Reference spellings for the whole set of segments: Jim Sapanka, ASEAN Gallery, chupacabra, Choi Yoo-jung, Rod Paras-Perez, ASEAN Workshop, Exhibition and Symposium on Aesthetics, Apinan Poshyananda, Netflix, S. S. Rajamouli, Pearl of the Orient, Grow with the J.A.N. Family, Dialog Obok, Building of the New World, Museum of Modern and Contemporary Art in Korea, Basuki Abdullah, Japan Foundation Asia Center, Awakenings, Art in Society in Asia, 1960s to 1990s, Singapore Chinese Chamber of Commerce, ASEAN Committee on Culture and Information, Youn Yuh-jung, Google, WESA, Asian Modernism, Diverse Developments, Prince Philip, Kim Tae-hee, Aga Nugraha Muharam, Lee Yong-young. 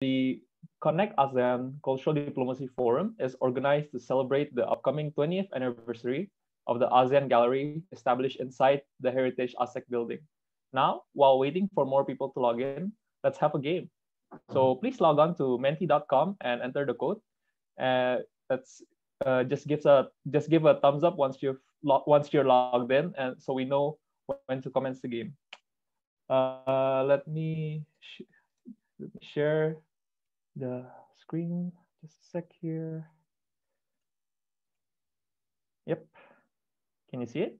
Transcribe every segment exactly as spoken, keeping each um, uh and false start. The Connect ASEAN Cultural Diplomacy Forum is organized to celebrate the upcoming twentieth anniversary of the ASEAN Gallery established inside the Heritage A S E C building. Now, while waiting for more people to log in, let's have a game. So please log on to menti dot com and enter the code. Uh, that's uh, just gives a just give a thumbs up once you've once you're logged in, and so we know when to commence the game. Uh, let me sh let me share the screen just a sec here. Yep. Can you see it?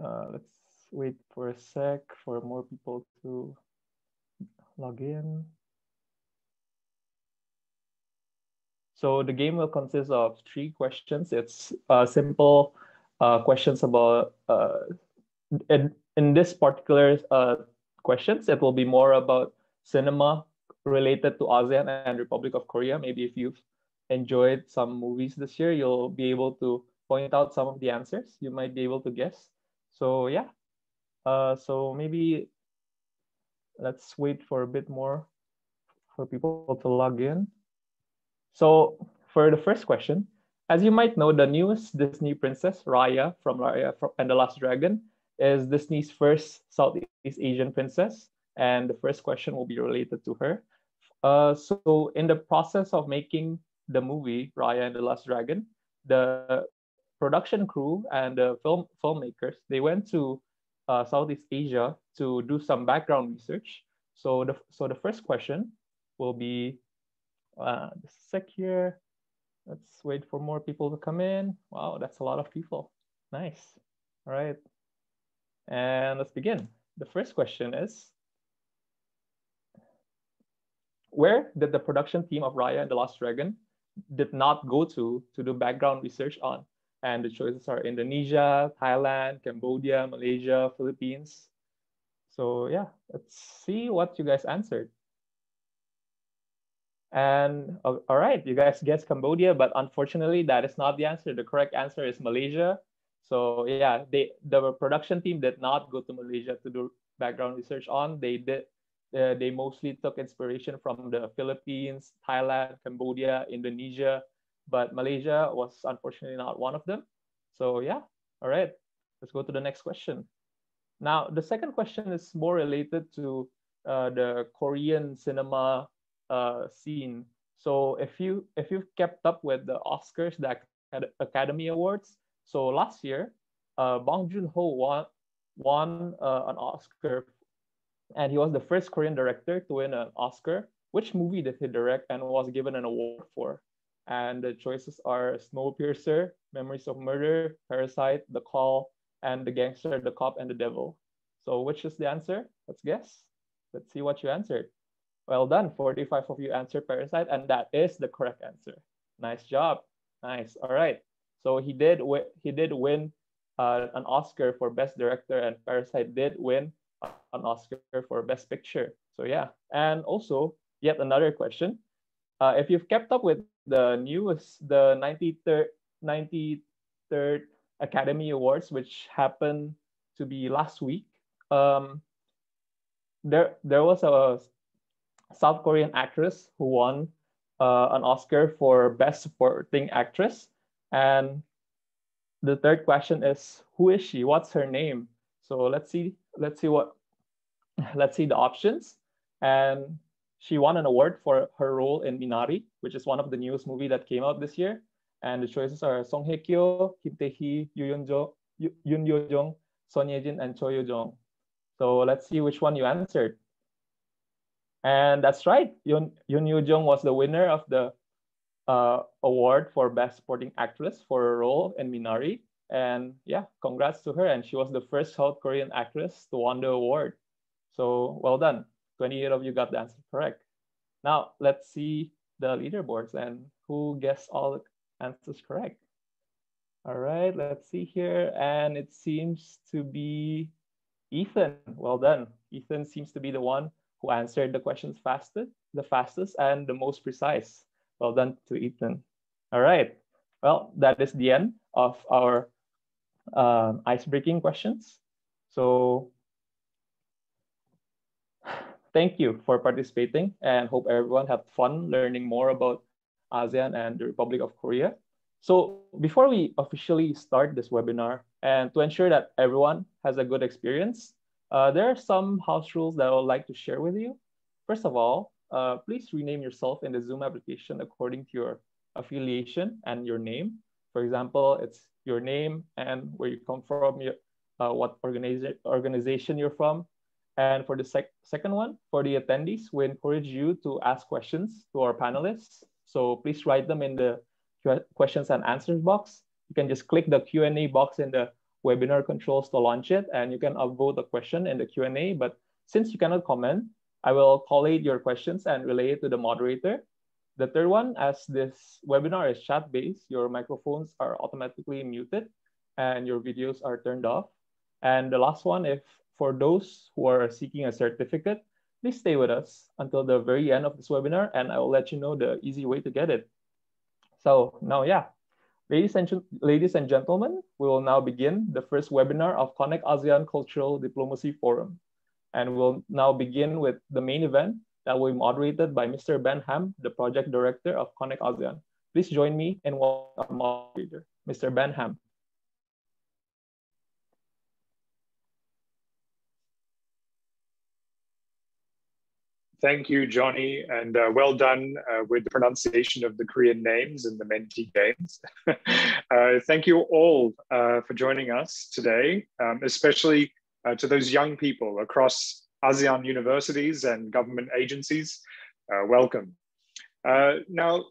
Uh, let's wait for a sec for more people to log in. So the game will consist of three questions. It's uh, simple uh, questions about, uh, in, in this particular uh, questions, it will be more about cinema related to ASEAN and Republic of Korea. Maybe if you've enjoyed some movies this year, you'll be able to point out some of the answers. You might be able to guess. So yeah, uh, so maybe let's wait for a bit more for people to log in. So for the first question, as you might know, the newest Disney princess, Raya from Raya and the Last Dragon, is Disney's first Southeast Asian princess. And the first question will be related to her. Uh, so in the process of making the movie, Raya and the Last Dragon, the production crew and the film filmmakers, they went to uh, Southeast Asia to do some background research. So the, so the first question will be, uh, just a sec here. Let's wait for more people to come in. Wow, that's a lot of people. Nice. All right. And let's begin. The first question is, where did the production team of Raya and the Last Dragon did not go to to do background research on? And the choices are Indonesia, Thailand, Cambodia, Malaysia, Philippines. So yeah, let's see what you guys answered. And all right, you guys guessed Cambodia, but unfortunately that is not the answer. The correct answer is Malaysia. So yeah, they, the production team did not go to Malaysia to do background research on. They did. Uh, they mostly took inspiration from the Philippines, Thailand, Cambodia, Indonesia, but Malaysia was unfortunately not one of them. So yeah, all right, let's go to the next question. Now, the second question is more related to uh, the Korean cinema uh, scene. So if, you, if you've kept up with the Oscars, the Academy Awards, so last year, uh, Bong Joon-ho won, won uh, an Oscar, and he was the first Korean director to win an Oscar. Which movie did he direct and was given an award for? And the choices are Snowpiercer, Memories of Murder, Parasite, The Call, and The Gangster, The Cop, and The Devil. So which is the answer? Let's guess. Let's see what you answered. Well done, forty-five of you answered Parasite, and that is the correct answer. Nice job. Nice. All right. So he did, he did win uh, an Oscar for Best Director, and Parasite did win an Oscar for Best Picture. So yeah, and also yet another question. Uh, if you've kept up with the newest, the ninety-third Academy Awards, which happened to be last week, um, there, there was a South Korean actress who won uh, an Oscar for Best Supporting Actress. And the third question is, who is she? What's her name? So let's see, let's see what, let's see the options. And she won an award for her role in Minari, which is one of the newest movie that came out this year. And the choices are Song Hye-kyo, Kim Tae-hee, Youn Yuh-jung, Son Ye-jin, and Choi Yoo-jung. So let's see which one you answered. And that's right, Youn Yuh-jung was the winner of the Uh, award for Best Supporting Actress for her role in Minari. And yeah, congrats to her. And she was the first South Korean actress to win the award. So well done. twenty-eight of you got the answer correct. Now let's see the leaderboards and who guessed all the answers correct. All right, let's see here. And it seems to be Ethan. Well done. Ethan seems to be the one who answered the questions fastest, the fastest and the most precise. Well done to Ethan. All right. Well, that is the end of our uh, ice breaking questions. So thank you for participating and hope everyone had fun learning more about ASEAN and the Republic of Korea. So before we officially start this webinar, and to ensure that everyone has a good experience, uh, there are some house rules that I would like to share with you. First of all, uh, please rename yourself in the Zoom application according to your affiliation and your name. For example, it's your name and where you come from, your, uh, what organiza- organization you're from. And for the sec second one, for the attendees, we encourage you to ask questions to our panelists. So please write them in the questions and answers box. You can just click the Q and A box in the webinar controls to launch it, and you can upvote a question in the Q and A. But since you cannot comment, I will collate your questions and relay it to the moderator. The third one, as this webinar is chat-based, your microphones are automatically muted and your videos are turned off. And the last one, if for those who are seeking a certificate, please stay with us until the very end of this webinar, and I will let you know the easy way to get it. So now, yeah. Ladies and, ladies and gentlemen, we will now begin the first webinar of Connect ASEAN Cultural Diplomacy Forum. And we'll now begin with the main event that will be moderated by Mister Ben Ham, the Project Director of Connect ASEAN. Please join me in welcome our moderator, Mister Ben Ham. Thank you, Johnny, and uh, well done uh, with the pronunciation of the Korean names and the menti games. uh, thank you all uh, for joining us today, um, especially uh, to those young people across ASEAN universities and government agencies. Uh, welcome. Uh, now,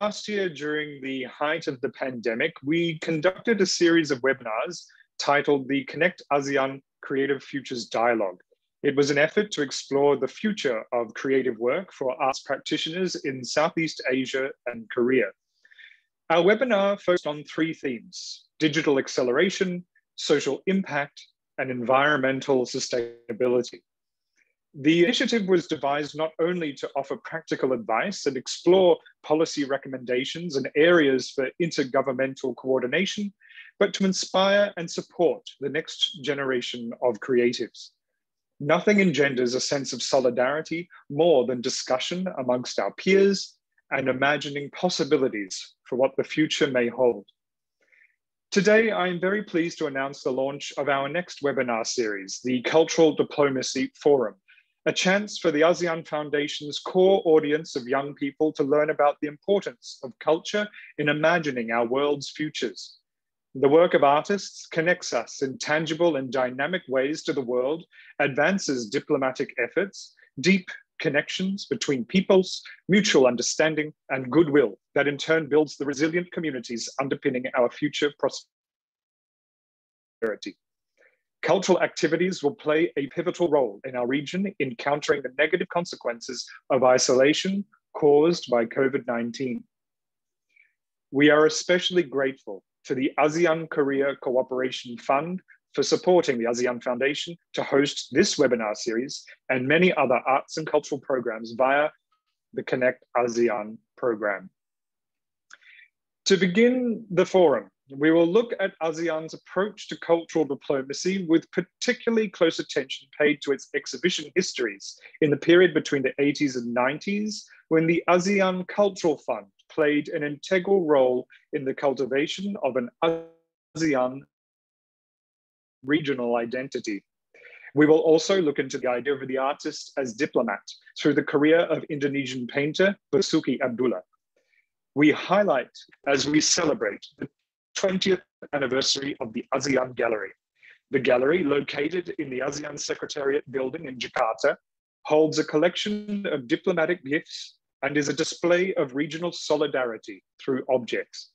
last year during the height of the pandemic, we conducted a series of webinars titled the Connect ASEAN Creative Futures Dialogue. It was an effort to explore the future of creative work for arts practitioners in Southeast Asia and Korea. Our webinar focused on three themes: digital acceleration, social impact, and environmental sustainability. The initiative was devised not only to offer practical advice and explore policy recommendations and areas for intergovernmental coordination, but to inspire and support the next generation of creatives. Nothing engenders a sense of solidarity more than discussion amongst our peers and imagining possibilities for what the future may hold. Today, I am very pleased to announce the launch of our next webinar series, the Cultural Diplomacy Forum, a chance for the ASEAN Foundation's core audience of young people to learn about the importance of culture in imagining our world's futures. The work of artists connects us in tangible and dynamic ways to the world, advances diplomatic efforts, deep connections between peoples, mutual understanding and goodwill that in turn builds the resilient communities underpinning our future prosperity. Cultural activities will play a pivotal role in our region in countering the negative consequences of isolation caused by COVID nineteen. We are especially grateful to the ASEAN Korea Cooperation Fund for supporting the ASEAN Foundation to host this webinar series and many other arts and cultural programs via the Connect ASEAN program. To begin the forum, we will look at ASEAN's approach to cultural diplomacy with particularly close attention paid to its exhibition histories in the period between the eighties and nineties, when the ASEAN Cultural Fund played an integral role in the cultivation of an ASEAN regional identity. We will also look into the idea of the artist as diplomat through the career of Indonesian painter Basuki Abdullah. We highlight, as we celebrate, the twentieth anniversary of the ASEAN Gallery. The gallery, located in the ASEAN Secretariat Building in Jakarta, holds a collection of diplomatic gifts and is a display of regional solidarity through objects.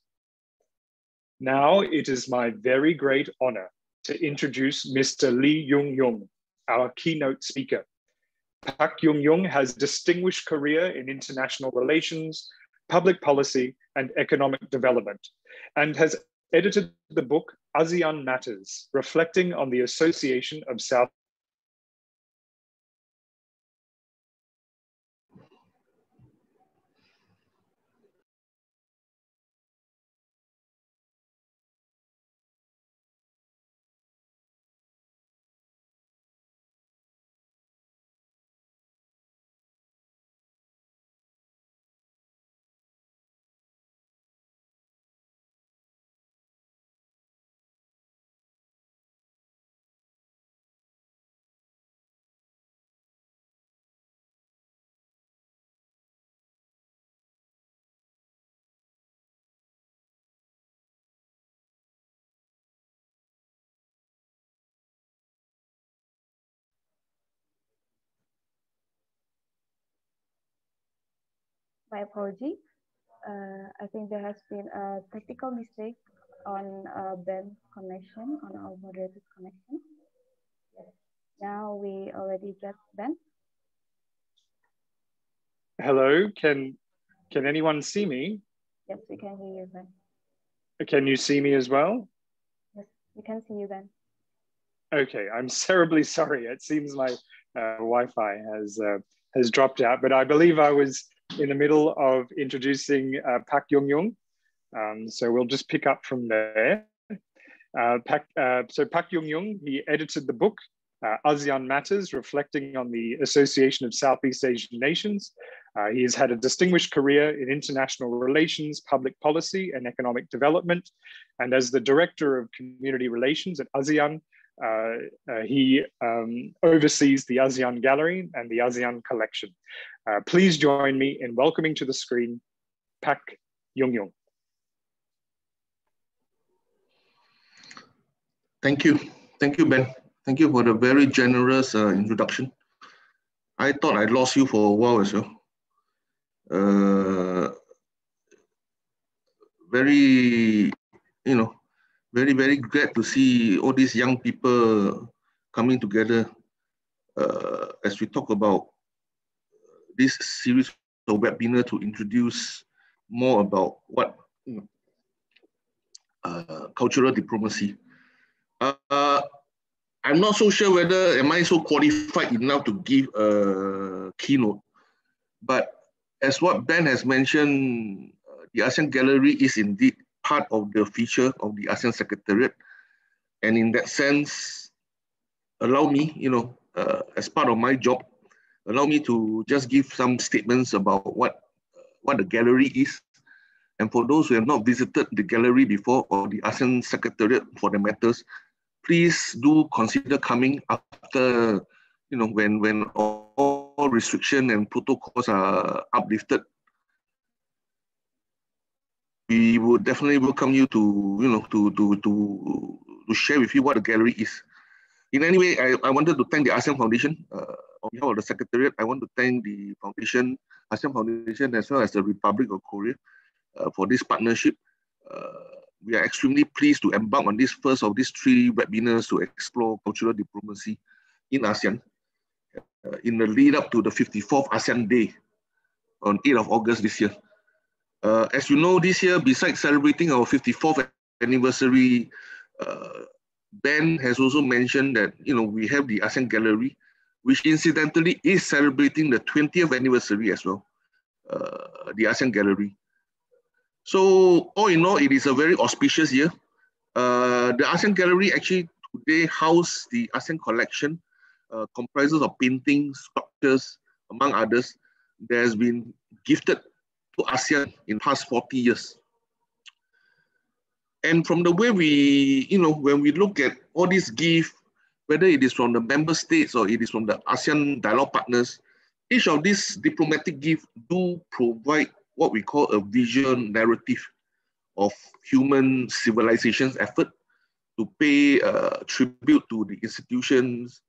Now it is my very great honor to introduce Mister Lee Yong-young, our keynote speaker. Pak Yong-young has a distinguished career in international relations, public policy, and economic development, and has edited the book ASEAN Matters, reflecting on the association of South My apology. Uh, I think there has been a technical mistake on uh, Ben's connection, on our moderator's connection. Now we already get Ben. Hello, can can anyone see me? Yes, we can hear you, Ben. Can you see me as well? Yes, we can see you, Ben. Okay, I'm terribly sorry. It seems my uh, Wi-Fi has uh, has dropped out, but I believe I was in the middle of introducing uh, Pak Youn-young. Um, so we'll just pick up from there. Uh, Pak, uh, so Pak Youn-young, he edited the book, uh, ASEAN Matters, reflecting on the Association of Southeast Asian Nations. Uh, he has had a distinguished career in international relations, public policy, and economic development. And as the Director of Community Relations at ASEAN, Uh, uh, he um, oversees the ASEAN Gallery and the ASEAN Collection. Uh, please join me in welcoming to the screen Pak Youn-young. Thank you. Thank you, Ben. Thank you for the very generous uh, introduction. I thought I lost you for a while as well. Uh, very, you know, Very, very glad to see all these young people coming together uh, as we talk about this series of webinar to introduce more about what you know, uh, cultural diplomacy. Uh, I'm not so sure whether am I so qualified enough to give a keynote, but as what Ben has mentioned, uh, the ASEAN Gallery is indeed part of the feature of the ASEAN Secretariat, and in that sense, allow me, you know, uh, as part of my job, allow me to just give some statements about what what the gallery is, and for those who have not visited the gallery before or the ASEAN Secretariat for the matters, please do consider coming after, you know, when when all restrictions and protocols are uplifted. We would definitely welcome you to, you know, to, to, to, to share with you what the gallery is. In any way, I, I wanted to thank the ASEAN Foundation. Uh, on behalf of the Secretariat, I want to thank the Foundation, ASEAN Foundation, as well as the Republic of Korea uh, for this partnership. Uh, we are extremely pleased to embark on this first of these three webinars to explore cultural diplomacy in ASEAN uh, in the lead up to the fifty-fourth ASEAN Day on eighth of August this year. Uh, as you know, this year, besides celebrating our fifty-fourth anniversary, uh, Ben has also mentioned that, you know, we have the ASEAN Gallery, which incidentally is celebrating the twentieth anniversary as well, uh, the ASEAN Gallery. So all in all, it is a very auspicious year. Uh, the ASEAN Gallery actually today houses the ASEAN collection, uh, comprises of paintings, sculptures, among others, that has been gifted to ASEAN in the past forty years. And from the way we, you know, when we look at all these gifts, whether it is from the member states or it is from the ASEAN dialogue partners, each of these diplomatic gifts do provide what we call a visual narrative of human civilization's effort to pay uh, tribute to the institutions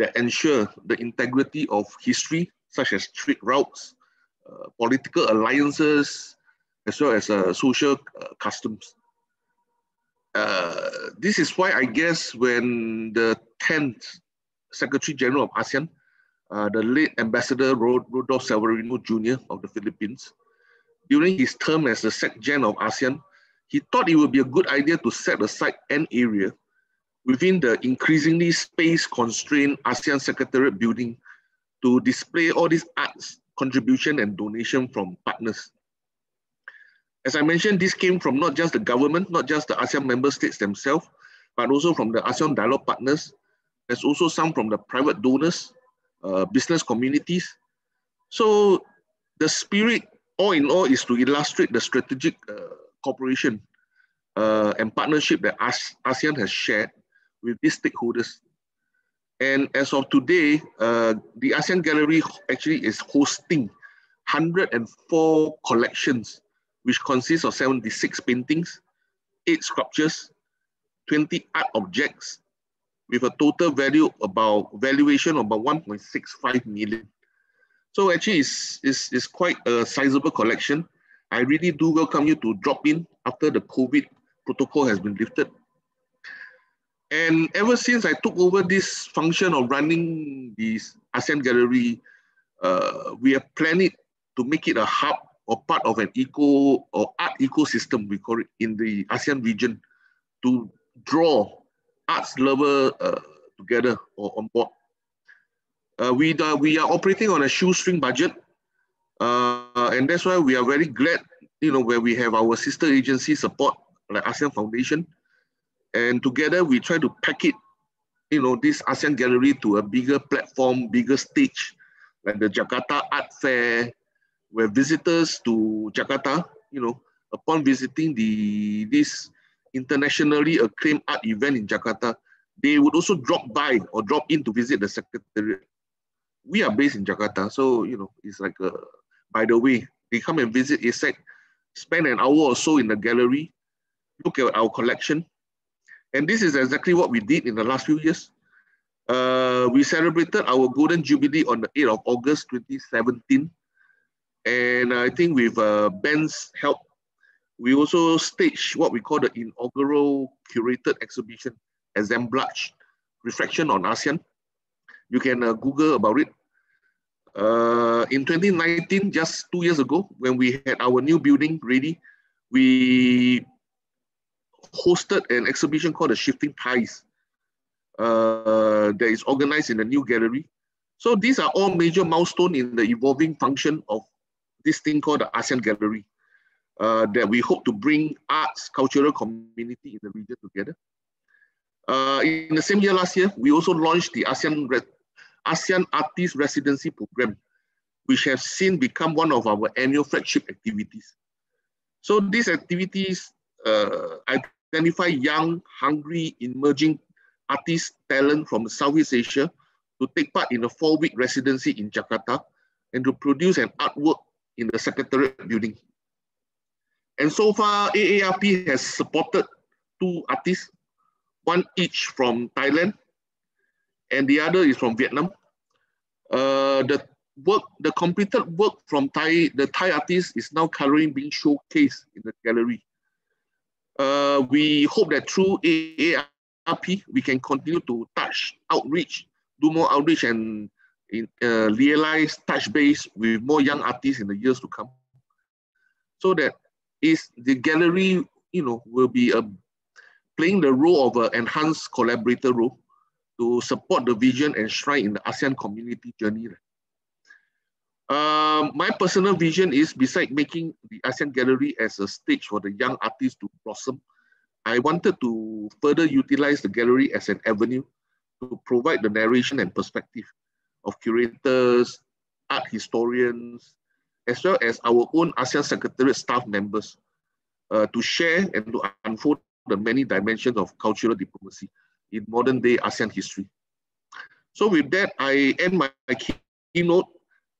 that ensure the integrity of history, such as trade routes, Uh, political alliances, as well as uh, social uh, customs. Uh, this is why I guess when the tenth Secretary General of ASEAN, uh, the late Ambassador Rod Rodolfo Severino Junior of the Philippines, during his term as the Sec-Gen of ASEAN, he thought it would be a good idea to set aside an area within the increasingly space-constrained ASEAN Secretariat Building to display all these arts, contribution and donation from partners. As I mentioned, this came from not just the government, not just the ASEAN member states themselves, but also from the ASEAN dialogue partners. There's also some from the private donors, uh, business communities. So the spirit, all in all, is to illustrate the strategic uh, cooperation uh, and partnership that ASEAN has shared with these stakeholders. And as of today, uh, the ASEAN Gallery actually is hosting one hundred and four collections, which consists of seventy-six paintings, eight sculptures, twenty art objects, with a total value about valuation of about one point six five million. So actually, it's, it's, it's quite a sizable collection. I really do welcome you to drop in after the COVID protocol has been lifted. And ever since I took over this function of running this ASEAN Gallery, uh, we have planned it to make it a hub or part of an eco or art ecosystem, we call it, in the ASEAN region, to draw arts lovers uh, together or on board. Uh, we, uh, we are operating on a shoestring budget, uh, and that's why we are very glad, you know, where we have our sister agency support, like ASEAN Foundation, and together we try to pack it, you know, this ASEAN Gallery to a bigger platform, bigger stage, like the Jakarta Art Fair, where visitors to Jakarta, you know, upon visiting the this internationally acclaimed art event in Jakarta, they would also drop by or drop in to visit the Secretariat. We are based in Jakarta, so, you know, it's like, a, by the way, they come and visit A S E C, spend an hour or so in the gallery, look at our collection. And this is exactly what we did in the last few years. Uh, we celebrated our Golden Jubilee on the eighth of August twenty seventeen. And I think with uh, Ben's help, we also staged what we call the inaugural curated exhibition, Assemblage, Reflection on ASEAN. You can uh, Google about it. Uh, in twenty nineteen, just two years ago, when we had our new building ready, we hosted an exhibition called The Shifting Ties uh, that is organized in the new gallery. So these are all major milestones in the evolving function of this thing called the ASEAN Gallery uh, that we hope to bring arts, cultural community in the region together. Uh, in the same year, last year, we also launched the ASEAN, Re ASEAN Artist Residency Programme, which has since become one of our annual flagship activities. So these activities uh, identify young, hungry, emerging artist talent from Southeast Asia to take part in a four-week residency in Jakarta and to produce an artwork in the Secretariat Building. And so far, A A R P has supported two artists, one each from Thailand, and the other is from Vietnam. Uh, the work, the completed work from Thai, the Thai artist is now currently being showcased in the gallery. Uh, we hope that through A A R P, we can continue to touch, outreach, do more outreach and in, uh, realize touch base with more young artists in the years to come. So that is the gallery, you know, will be a playing the role of an enhanced collaborator role to support the vision enshrined in the ASEAN community journey. Um, my personal vision is, besides making the ASEAN Gallery as a stage for the young artists to blossom, I wanted to further utilize the gallery as an avenue to provide the narration and perspective of curators, art historians, as well as our own ASEAN Secretariat staff members uh, to share and to unfold the many dimensions of cultural diplomacy in modern day ASEAN history. So with that, I end my, my keynote.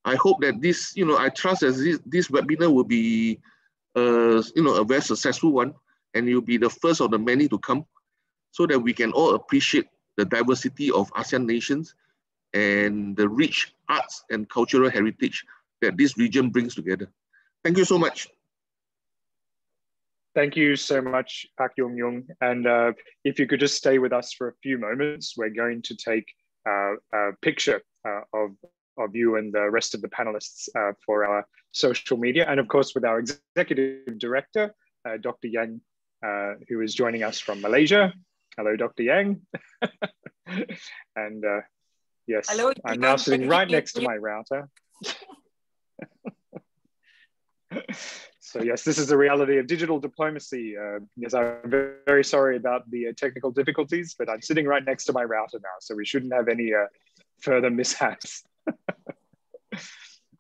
I hope that this, you know, I trust that this, this webinar will be, uh, you know, a very successful one, and you'll be the first of the many to come, so that we can all appreciate the diversity of ASEAN nations and the rich arts and cultural heritage that this region brings together. Thank you so much. Thank you so much, Pak Youn Yuh-jung. And uh, if you could just stay with us for a few moments, we're going to take uh, a picture uh, of, of you and the rest of the panelists uh, for our social media. And of course, with our Executive Director, uh, Doctor Yang, uh, who is joining us from Malaysia. Hello, Doctor Yang. And uh, yes, hello, I'm now sitting right next to my router. So yes, this is the reality of digital diplomacy. Uh, yes, I'm very, very sorry about the uh, technical difficulties, but I'm sitting right next to my router now, so we shouldn't have any uh, further mishaps.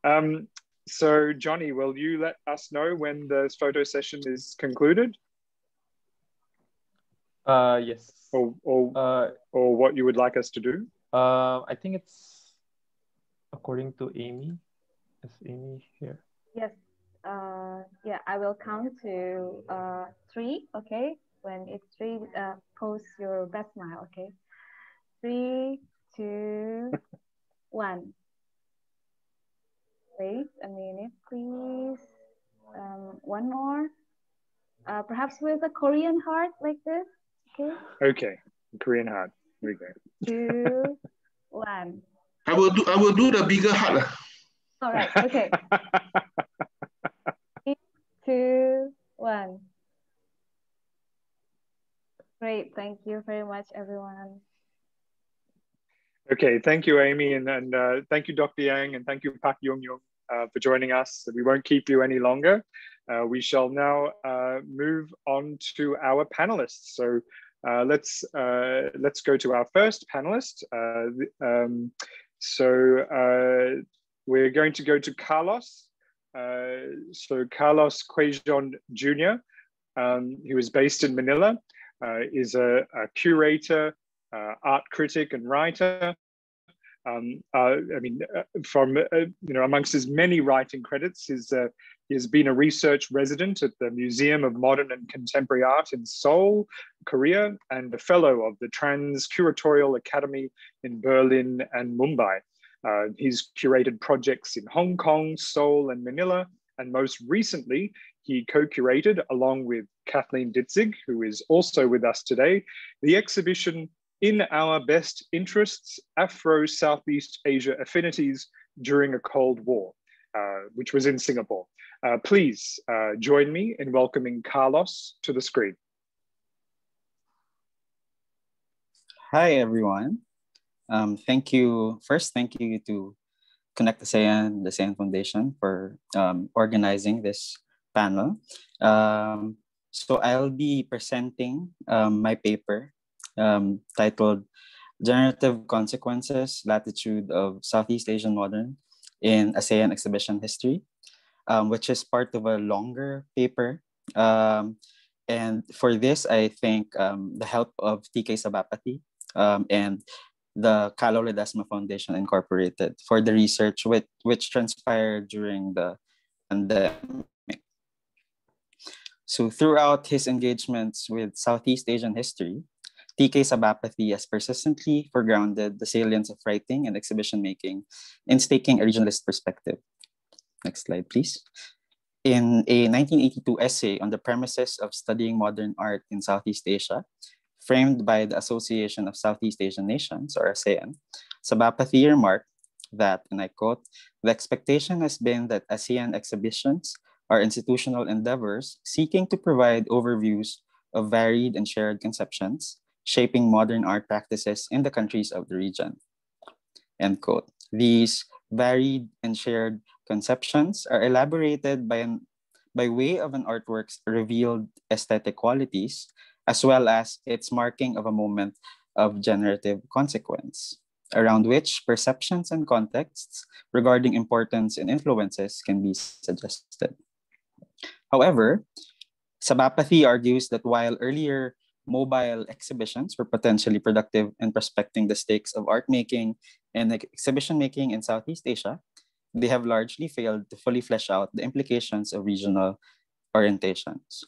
um, so Johnny, will you let us know when the photo session is concluded? Uh, yes. Or, or, uh, or what you would like us to do? Uh, I think it's according to Amy. Is Amy here? Yes. Uh, yeah, I will count to uh, three, okay? When it's three, uh, post your best smile, okay? Three, two, one. Wait a minute, please. Um, one more. Uh, perhaps with a Korean heart like this. Okay. Okay. Korean heart. Here we go. Two, one. I will do. I will do the bigger heart. All right. Okay. Three, two, one. Great. Thank you very much, everyone. Okay, thank you, Amy, and, and uh, thank you, Doctor Yang, and thank you, Pak Youn-young, uh, for joining us. We won't keep you any longer. Uh, we shall now uh, move on to our panelists. So uh, let's uh, let's go to our first panelist. Uh, um, so uh, we're going to go to Carlos. Uh, so Carlos Quezon Junior, um, who is based in Manila, uh, is a, a curator, Uh, art critic and writer. Um, uh, I mean, uh, from uh, you know, amongst his many writing credits, his, uh, he has been a research resident at the Museum of Modern and Contemporary Art in Seoul, Korea, and a fellow of the Trans Curatorial Academy in Berlin and Mumbai. Uh, he's curated projects in Hong Kong, Seoul, and Manila, and most recently, he co-curated, along with Kathleen Ditzig, who is also with us today, the exhibition In Our Best Interests, Afro-Southeast Asia Affinities During a Cold War, uh, which was in Singapore. Uh, please uh, join me in welcoming Carlos to the screen. Hi, everyone. Um, thank you. First, thank you to Connect ASEAN, the ASEAN Foundation, for um, organizing this panel. Um, so I'll be presenting um, my paper, Um, titled Generative Consequences, Latitude of Southeast Asian Modern in ASEAN Exhibition History, um, which is part of a longer paper. Um, and for this, I thank um, the help of T K Sabapathy um, and the Kahlo Ledesma Foundation Incorporated for the research which, which transpired during the pandemic. So throughout his engagements with Southeast Asian history, T K Sabapathy has persistently foregrounded the salience of writing and exhibition making in staking a regionalist perspective. Next slide, please. In a nineteen eighty-two essay on the premises of studying modern art in Southeast Asia, framed by the Association of Southeast Asian Nations, or ASEAN, Sabapathy remarked that, and I quote, "The expectation has been that ASEAN exhibitions are institutional endeavors seeking to provide overviews of varied and shared conceptions, shaping modern art practices in the countries of the region," end quote. These varied and shared conceptions are elaborated by, an, by way of an artwork's revealed aesthetic qualities, as well as its marking of a moment of generative consequence, around which perceptions and contexts regarding importance and influences can be suggested. However, Sabapathy argues that while earlier mobile exhibitions were potentially productive in prospecting the stakes of art making and exhibition making in Southeast Asia, they have largely failed to fully flesh out the implications of regional orientations.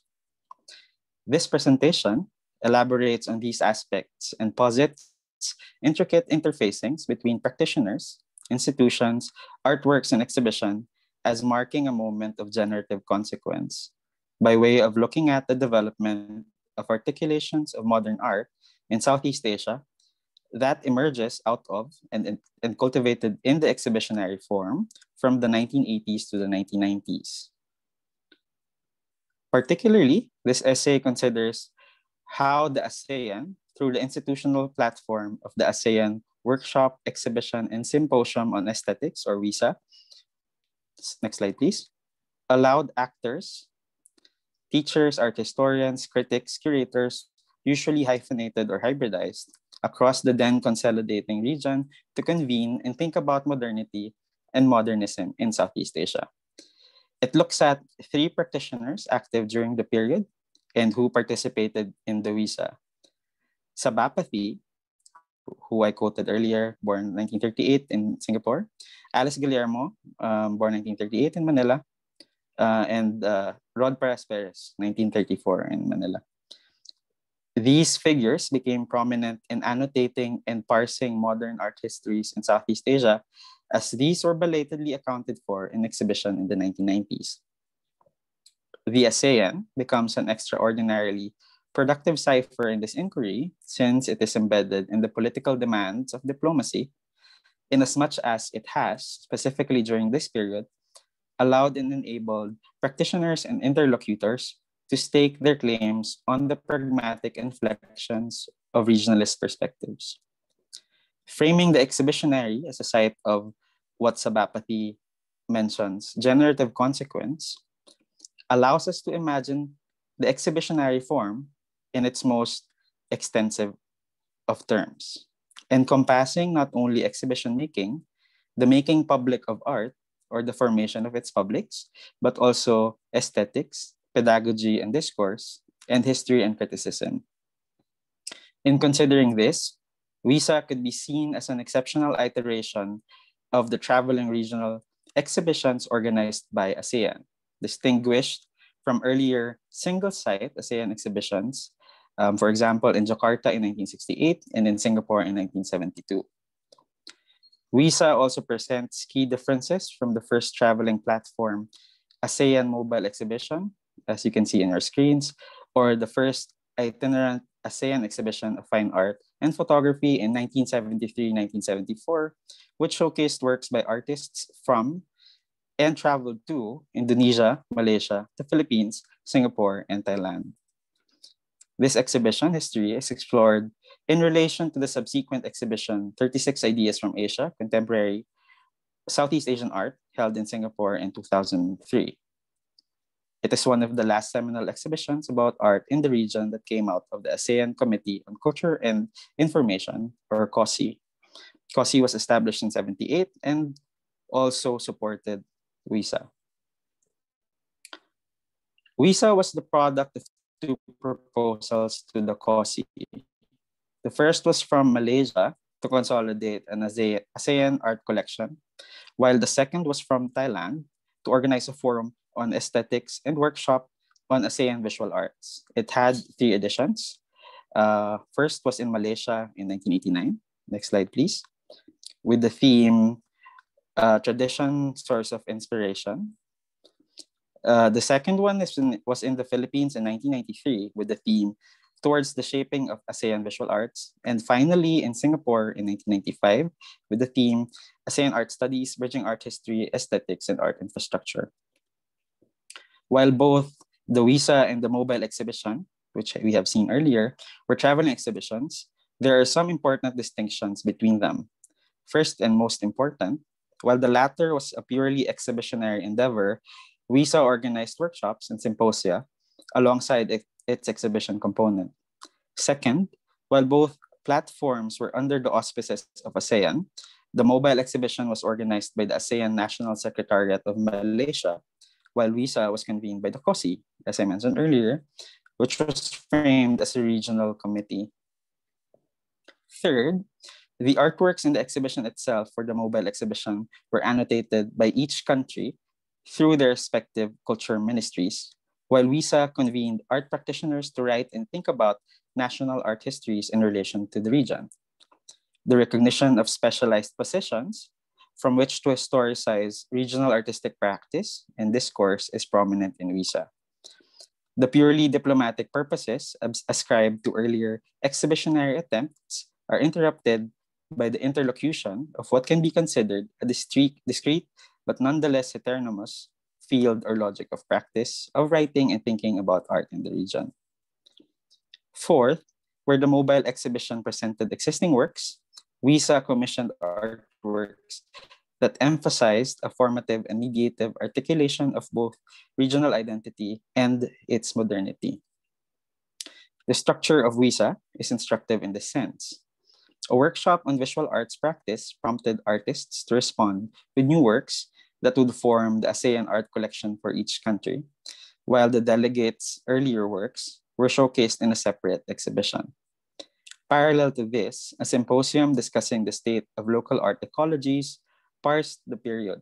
This presentation elaborates on these aspects and posits intricate interfacings between practitioners, institutions, artworks, and exhibition as marking a moment of generative consequence by way of looking at the development of articulations of modern art in Southeast Asia that emerges out of and, and cultivated in the exhibitionary form from the nineteen eighties to the nineteen nineties. Particularly, this essay considers how the ASEAN, through the institutional platform of the ASEAN Workshop, Exhibition, and Symposium on Aesthetics, or WESA, next slide please, allowed actors, teachers, art historians, critics, curators, usually hyphenated or hybridized, across the then consolidating region to convene and think about modernity and modernism in Southeast Asia. It looks at three practitioners active during the period and who participated in the WESA. Sabapathy, who I quoted earlier, born nineteen thirty-eight in Singapore, Alice Guillermo, um, born nineteen thirty-eight in Manila, Uh, and uh, Rod Paras-Perez, nineteen thirty-four in Manila. These figures became prominent in annotating and parsing modern art histories in Southeast Asia as these were belatedly accounted for in exhibition in the nineteen nineties. The ASEAN becomes an extraordinarily productive cipher in this inquiry, since it is embedded in the political demands of diplomacy, inasmuch as it has, specifically during this period, allowed and enabled practitioners and interlocutors to stake their claims on the pragmatic inflections of regionalist perspectives. Framing the exhibitionary as a site of what Sabapathy mentions, generative consequence, allows us to imagine the exhibitionary form in its most extensive of terms, encompassing not only exhibition making, the making public of art or the formation of its publics, but also aesthetics, pedagogy and discourse, and history and criticism. In considering this, WISA could be seen as an exceptional iteration of the traveling regional exhibitions organized by ASEAN, distinguished from earlier single-site ASEAN exhibitions, um, for example, in Jakarta in nineteen sixty-eight and in Singapore in nineteen seventy-two. WISA also presents key differences from the first traveling platform, ASEAN Mobile Exhibition, as you can see in your screens, or the first itinerant ASEAN exhibition of fine art and photography in nineteen seventy-three to nineteen seventy-four, which showcased works by artists from and traveled to Indonesia, Malaysia, the Philippines, Singapore, and Thailand. This exhibition history is explored in relation to the subsequent exhibition, thirty-six Ideas from Asia, Contemporary Southeast Asian Art, held in Singapore in two thousand three. It is one of the last seminal exhibitions about art in the region that came out of the ASEAN Committee on Culture and Information, or COSI. COSI was established in seventy-eight and also supported WISA. WISA was the product of two proposals to the COSI. The first was from Malaysia to consolidate an ASEAN art collection, while the second was from Thailand to organize a forum on aesthetics and workshop on ASEAN visual arts. It had three editions. Uh, first was in Malaysia in nineteen eighty-nine. Next slide, please. With the theme, uh, Tradition, Source of Inspiration. Uh, the second one is in, was in the Philippines in nineteen ninety-three with the theme, Towards the Shaping of ASEAN Visual Arts. And finally, in Singapore in nineteen ninety-five with the theme, ASEAN Art Studies, Bridging Art History, Aesthetics, and Art Infrastructure. While both the WISA and the mobile exhibition, which we have seen earlier, were traveling exhibitions, there are some important distinctions between them. First and most important, while the latter was a purely exhibitionary endeavor, WISA organized workshops and symposia alongside its exhibition component. Second, while both platforms were under the auspices of ASEAN, the mobile exhibition was organized by the ASEAN National Secretariat of Malaysia, while WISA was convened by the COSI, as I mentioned earlier, which was framed as a regional committee. Third, the artworks in the exhibition itself for the mobile exhibition were annotated by each country through their respective culture ministries, while WISA convened art practitioners to write and think about national art histories in relation to the region. The recognition of specialized positions from which to historicize regional artistic practice and discourse is prominent in WISA. The purely diplomatic purposes ascribed to earlier exhibitionary attempts are interrupted by the interlocution of what can be considered a discrete, discrete but nonetheless heteronomous field or logic of practice of writing and thinking about art in the region. Fourth, where the mobile exhibition presented existing works, WISA commissioned artworks that emphasized a formative and mediative articulation of both regional identity and its modernity. The structure of WISA is instructive in this sense. A workshop on visual arts practice prompted artists to respond with new works that would form the ASEAN art collection for each country, while the delegates' earlier works were showcased in a separate exhibition. Parallel to this, a symposium discussing the state of local art ecologies parsed the period.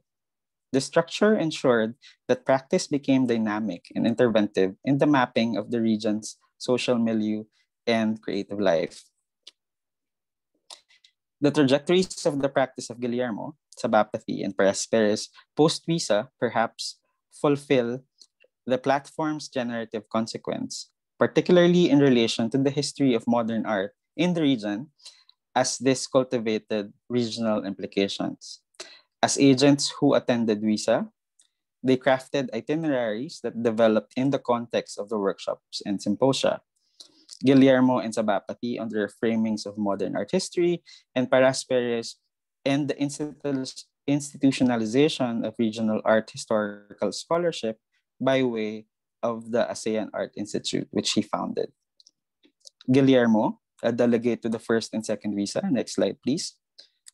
The structure ensured that practice became dynamic and interventive in the mapping of the region's social milieu and creative life. The trajectories of the practice of Guillermo Sabapathy and Paras-Perez post-visa perhaps fulfill the platform's generative consequence, particularly in relation to the history of modern art in the region, as this cultivated regional implications. As agents who attended visa, they crafted itineraries that developed in the context of the workshops and symposia. Guillermo and Sabapathy on their framings of modern art history, and Paras-Perez and the institutionalization of regional art historical scholarship by way of the ASEAN Art Institute, which he founded. Guillermo, a delegate to the first and second visa, next slide please,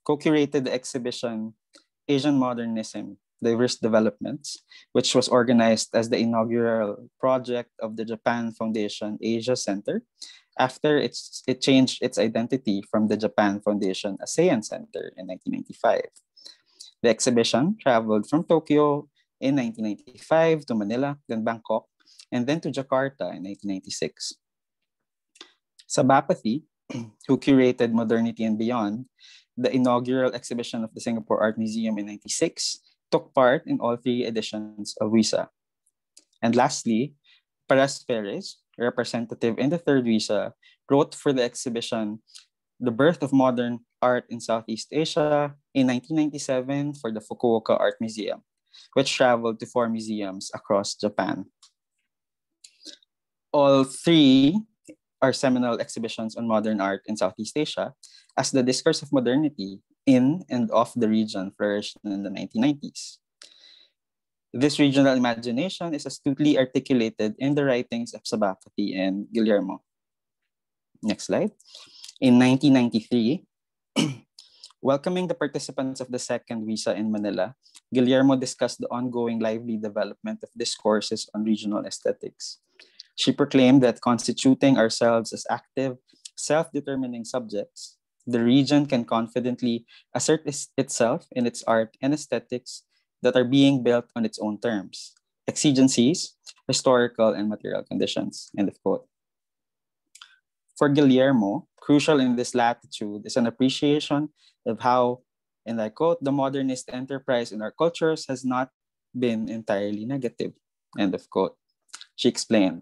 co-curated the exhibition Asian Modernism, Diverse Developments, which was organized as the inaugural project of the Japan Foundation Asia Center after it's, it changed its identity from the Japan Foundation ASEAN Center in nineteen ninety-five. The exhibition traveled from Tokyo in nineteen ninety-five to Manila, then Bangkok, and then to Jakarta in nineteen ninety-six. Sabapathy, who curated Modernity and Beyond, the inaugural exhibition of the Singapore Art Museum in ninety-six, took part in all three editions of visa. And lastly, Paras-Perez, representative in the third visa, wrote for the exhibition The Birth of Modern Art in Southeast Asia in nineteen ninety-seven for the Fukuoka Art Museum, which traveled to four museums across Japan. All three are seminal exhibitions on modern art in Southeast Asia, as the discourse of modernity in and off the region flourished in the nineteen nineties. This regional imagination is astutely articulated in the writings of Sabapathy and Guillermo. Next slide. In nineteen ninety-three, welcoming the participants of the second visa in Manila, Guillermo discussed the ongoing lively development of discourses on regional aesthetics. She proclaimed that constituting ourselves as active, self-determining subjects, the region can confidently assert itself in its art and aesthetics that are being built on its own terms, exigencies, historical and material conditions, end of quote. For Guillermo, crucial in this latitude is an appreciation of how, and I quote, the modernist enterprise in our cultures has not been entirely negative, end of quote. She explained,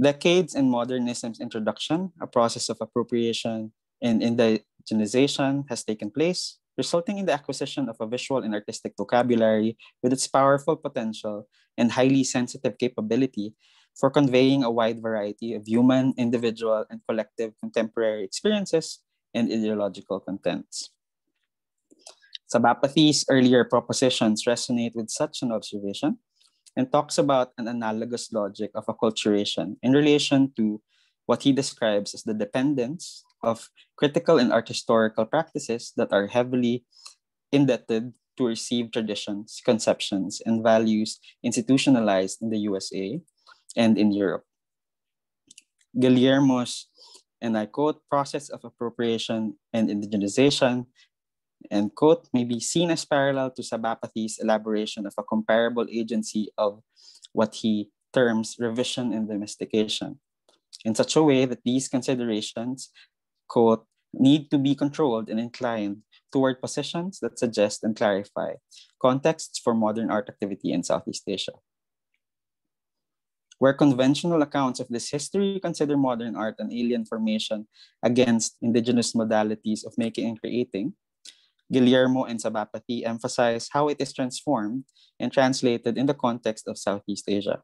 decades in modernism's introduction, a process of appropriation and indigenization has taken place, resulting in the acquisition of a visual and artistic vocabulary with its powerful potential and highly sensitive capability for conveying a wide variety of human, individual, and collective contemporary experiences and ideological contents. Sabapathy's earlier propositions resonate with such an observation, and talks about an analogous logic of acculturation in relation to what he describes as the dependence of critical and art historical practices that are heavily indebted to received traditions, conceptions, and values institutionalized in the U S A and in Europe. Guillermo's, and I quote, process of appropriation and indigenization, end quote, may be seen as parallel to Sabapathy's elaboration of a comparable agency of what he terms revision and domestication, in such a way that these considerations, quote, need to be controlled and inclined toward positions that suggest and clarify contexts for modern art activity in Southeast Asia. Where conventional accounts of this history consider modern art an alien formation against indigenous modalities of making and creating, Guillermo and Sabapathy emphasize how it is transformed and translated in the context of Southeast Asia.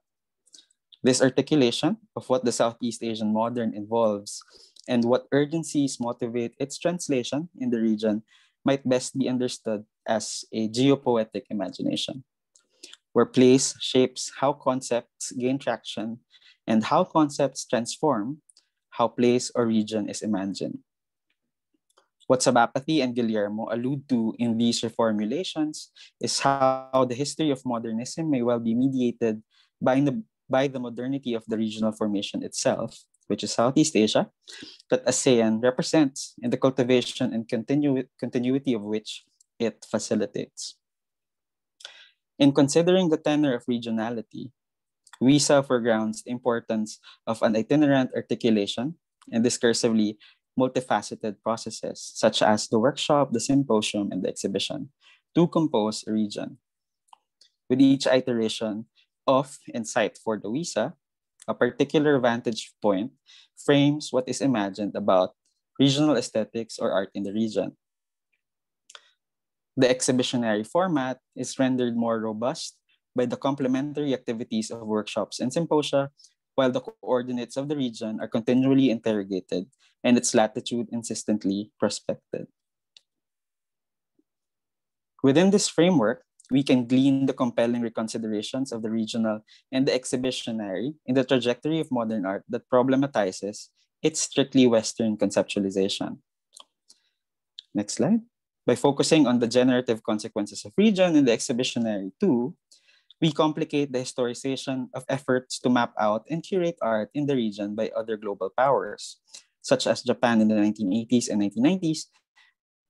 This articulation of what the Southeast Asian modern involves and what urgencies motivate its translation in the region might best be understood as a geopoetic imagination, where place shapes how concepts gain traction and how concepts transform how place or region is imagined. What Sabapathy and Guillermo allude to in these reformulations is how the history of modernism may well be mediated by the, by the modernity of the regional formation itself, which is Southeast Asia, that ASEAN represents and the cultivation and continu continuity of which it facilitates. In considering the tenor of regionality, visa foregrounds the importance of an itinerant articulation and discursively multifaceted processes, such as the workshop, the symposium, and the exhibition, to compose a region. With each iteration of insight for the WISA, a particular vantage point frames what is imagined about regional aesthetics or art in the region. The exhibitionary format is rendered more robust by the complementary activities of workshops and symposia, while the coordinates of the region are continually interrogated and its latitude insistently prospected. Within this framework, we can glean the compelling reconsiderations of the regional and the exhibitionary in the trajectory of modern art that problematizes its strictly Western conceptualization. Next slide. By focusing on the generative consequences of region and the exhibitionary too, we complicate the historicization of efforts to map out and curate art in the region by other global powers, such as Japan in the nineteen eighties and nineteen nineties,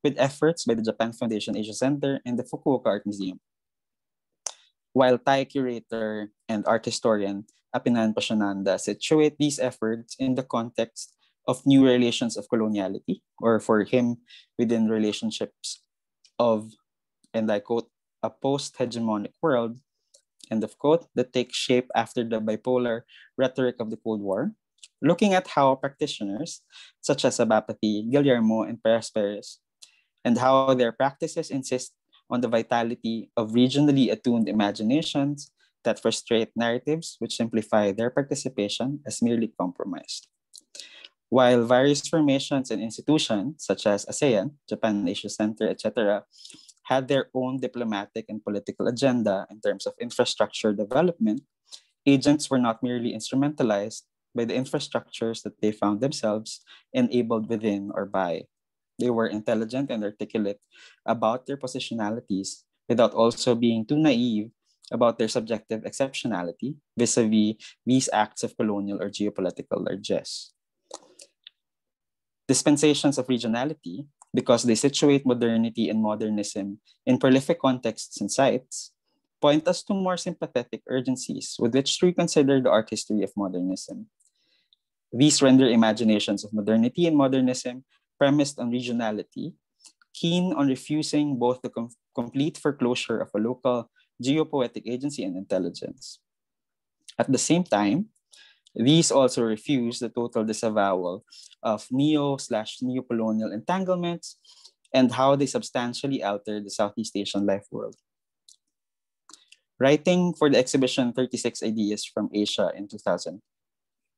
with efforts by the Japan Foundation Asia Center and the Fukuoka Art Museum. While Thai curator and art historian Apinan Poshyananda situate these efforts in the context of new relations of coloniality, or for him, within relationships of, and I quote, a post-hegemonic world, end of quote, that takes shape after the bipolar rhetoric of the Cold War, looking at how practitioners such as Sabapathy, Guillermo, and Paras-Perez, and how their practices insist on the vitality of regionally attuned imaginations that frustrate narratives which simplify their participation as merely compromised. While various formations and institutions, such as ASEAN, Japan Asia Center, et cetera, had their own diplomatic and political agenda in terms of infrastructure development, agents were not merely instrumentalized by the infrastructures that they found themselves enabled within or by. They were intelligent and articulate about their positionalities without also being too naive about their subjective exceptionality vis-a-vis these acts of colonial or geopolitical largesse. Dispensations of regionality, because they situate modernity and modernism in prolific contexts and sites, point us to more sympathetic urgencies with which to reconsider the art history of modernism. These render imaginations of modernity and modernism premised on regionality, keen on refusing both the com complete foreclosure of a local geopoetic agency and intelligence. At the same time, these also refuse the total disavowal of neo slash neo-colonial entanglements and how they substantially alter the Southeast Asian life world. Writing for the exhibition thirty-six Ideas from Asia in two thousand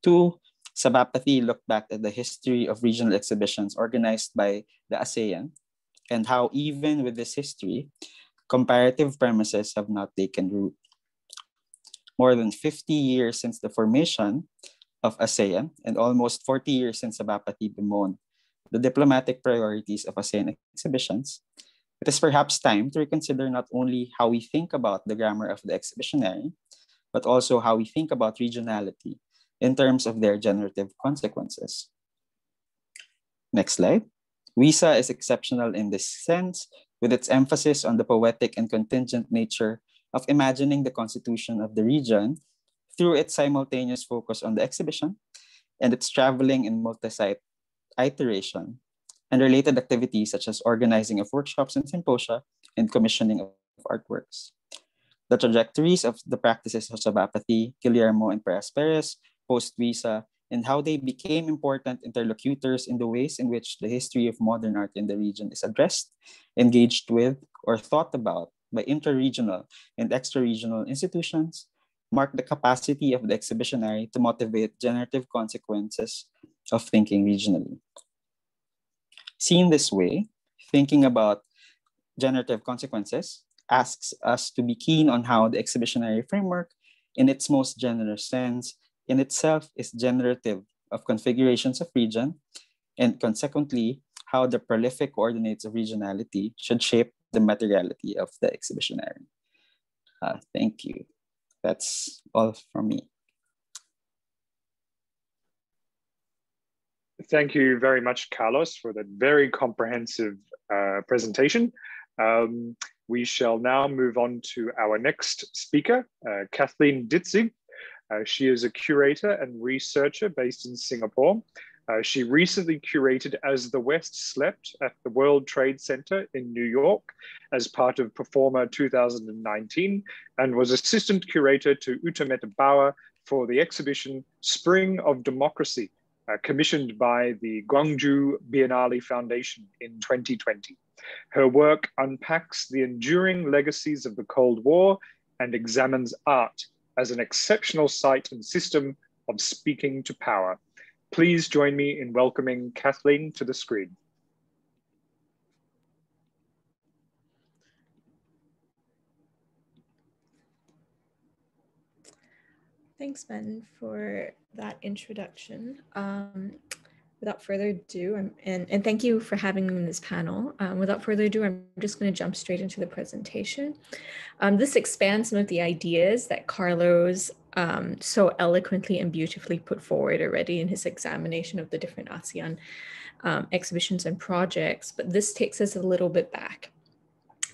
two, Sabapathy looked back at the history of regional exhibitions organized by the ASEAN and how even with this history, comparative premises have not taken root. More than fifty years since the formation of ASEAN and almost forty years since Sabapathy bemoaned the diplomatic priorities of ASEAN exhibitions, it is perhaps time to reconsider not only how we think about the grammar of the exhibitionary, but also how we think about regionality in terms of their generative consequences. Next slide. WISA is exceptional in this sense, with its emphasis on the poetic and contingent nature of imagining the constitution of the region through its simultaneous focus on the exhibition and its traveling and multi-site iteration and related activities such as organizing of workshops and symposia and commissioning of artworks. The trajectories of the practices of Sabapathy, Guillermo, and Paras-Perez post-WISA and how they became important interlocutors in the ways in which the history of modern art in the region is addressed, engaged with, or thought about by intra-regional and extra-regional institutions mark the capacity of the exhibitionary to motivate generative consequences of thinking regionally. Seen this way, thinking about generative consequences asks us to be keen on how the exhibitionary framework, in its most generous sense, in itself is generative of configurations of region, and consequently, how the prolific coordinates of regionality should shape the materiality of the exhibitionary. Uh, thank you. That's all from me. Thank you very much, Carlos, for that very comprehensive uh, presentation. Um, we shall now move on to our next speaker, uh, Kathleen Ditzig. Uh, she is a curator and researcher based in Singapore. Uh, she recently curated As the West Slept at the World Trade Center in New York as part of Performa two thousand nineteen and was assistant curator to Uta Meta-Bauer for the exhibition Spring of Democracy, uh, commissioned by the Gwangju Biennale Foundation in twenty twenty. Her work unpacks the enduring legacies of the Cold War and examines art as an exceptional site and system of speaking to power. Please join me in welcoming Kathleen to the screen. Thanks, Ben, for that introduction. Um, without further ado, I'm, and, and thank you for having me in this panel. Um, without further ado, I'm just going to jump straight into the presentation. Um, this expands some of the ideas that Carlos Um, so eloquently and beautifully put forward already in his examination of the different ASEAN um, exhibitions and projects, but this takes us a little bit back.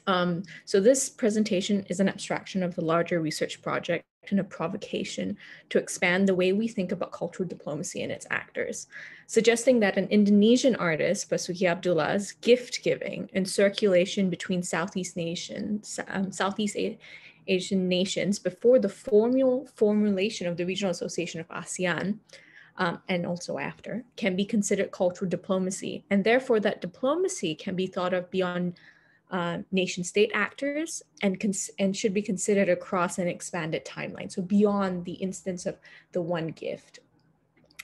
Um, so this presentation is an abstraction of the larger research project and a provocation to expand the way we think about cultural diplomacy and its actors, suggesting that an Indonesian artist, Basuki Abdullah's gift-giving and circulation between Southeast nations, um, Southeast Asian Asian nations before the formal formulation of the Regional Association of ASEAN, um, and also after, can be considered cultural diplomacy. And therefore that diplomacy can be thought of beyond uh, nation state actors and, and should be considered across an expanded timeline. So beyond the instance of the one gift,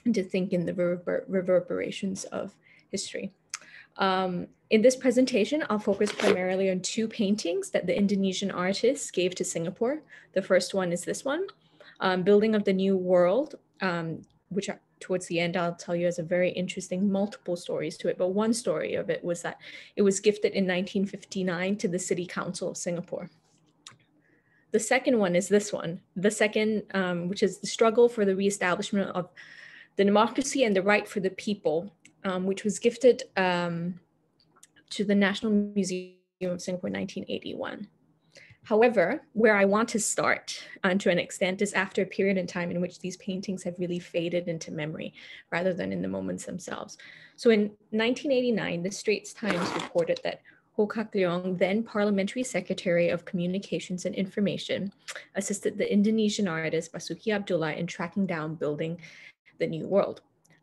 and to think in the reverber reverberations of history. Um, in this presentation, I'll focus primarily on two paintings that the Indonesian artists gave to Singapore. The first one is this one, um, Building of the New World, um, which are, towards the end, I'll tell you has a very interesting multiple stories to it. But one story of it was that it was gifted in nineteen fifty-nine to the City Council of Singapore. The second one is this one, the second, um, which is the struggle for the reestablishment of the democracy and the right for the people, Um, which was gifted um, to the National Museum of Singapore in nineteen eighty-one. However, where I want to start, and to an extent, is after a period in time in which these paintings have really faded into memory rather than in the moments themselves. So in nineteen eighty-nine, the Straits Times reported that Ho Kak Leong, then Parliamentary Secretary of Communications and Information, assisted the Indonesian artist Basuki Abdullah in tracking down Building the New World.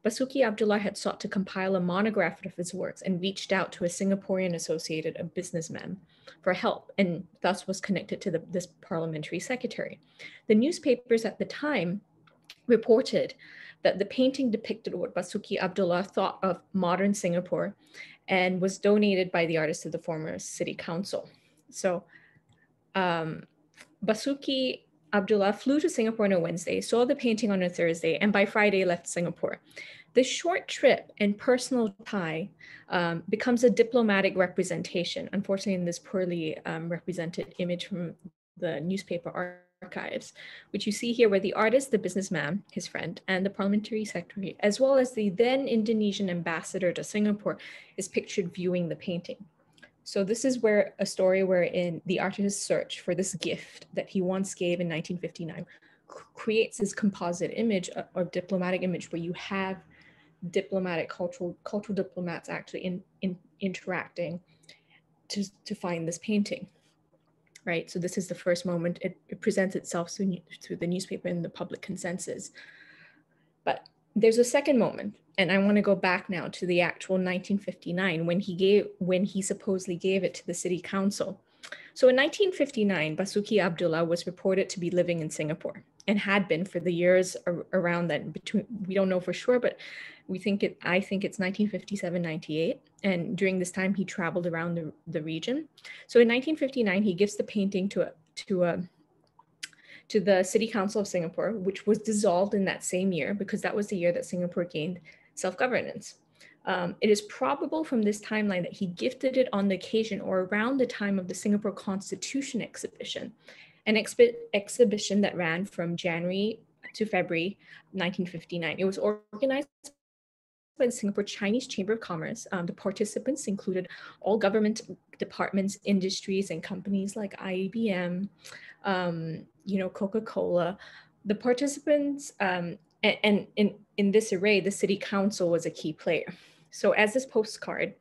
Basuki Abdullah had sought to compile a monograph of his works and reached out to a Singaporean associated, a businessman, for help, and thus was connected to the, this parliamentary secretary. The newspapers at the time reported that the painting depicted what Basuki Abdullah thought of modern Singapore and was donated by the artist to the former city council. So um, Basuki Abdullah flew to Singapore on a Wednesday, saw the painting on a Thursday, and by Friday left Singapore. This short trip and personal tie um, becomes a diplomatic representation, unfortunately in this poorly um, represented image from the newspaper archives, which you see here where the artist, the businessman, his friend, and the parliamentary secretary, as well as the then Indonesian ambassador to Singapore, is pictured viewing the painting. So this is where a story wherein the artist's search for this gift that he once gave in nineteen fifty-nine creates this composite image of, or diplomatic image where you have diplomatic cultural cultural diplomats actually in, in interacting to, to find this painting, right? So this is the first moment it, it presents itself through, through the newspaper and the public consensus. But there's a second moment. And I want to go back now to the actual nineteen fifty-nine when he gave, when he supposedly gave it to the city council. So in nineteen fifty-nine, Basuki Abdullah was reported to be living in Singapore and had been for the years around that between, we don't know for sure, but we think it, I think it's nineteen fifty-seven, ninety-eight. And during this time, he traveled around the, the region. So in nineteen fifty-nine, he gives the painting to a, to a, to the City Council of Singapore, which was dissolved in that same year because that was the year that Singapore gained self-governance. Um, it is probable from this timeline that he gifted it on the occasion or around the time of the Singapore Constitution exhibition, an expi exhibition that ran from January to February nineteen fifty-nine. It was organized by the Singapore Chinese Chamber of Commerce. Um, the participants included all government departments, industries, and companies like I B M, um, you know, Coca-Cola. The participants um, And, and in, in this array, the city council was a key player. So as this postcard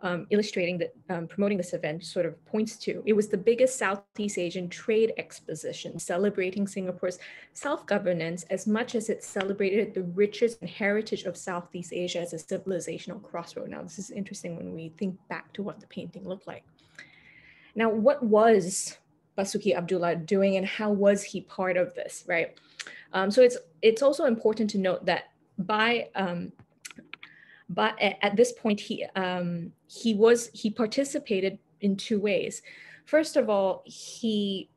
um, illustrating that um, promoting this event sort of points to, it was the biggest Southeast Asian trade exposition celebrating Singapore's self-governance as much as it celebrated the riches and heritage of Southeast Asia as a civilizational crossroad. Now, this is interesting when we think back to what the painting looked like. Now, what was Basuki Abdullah doing and how was he part of this, right? Um, so it's it's also important to note that by um, but at this point he um, he was he participated in two ways. First of all, he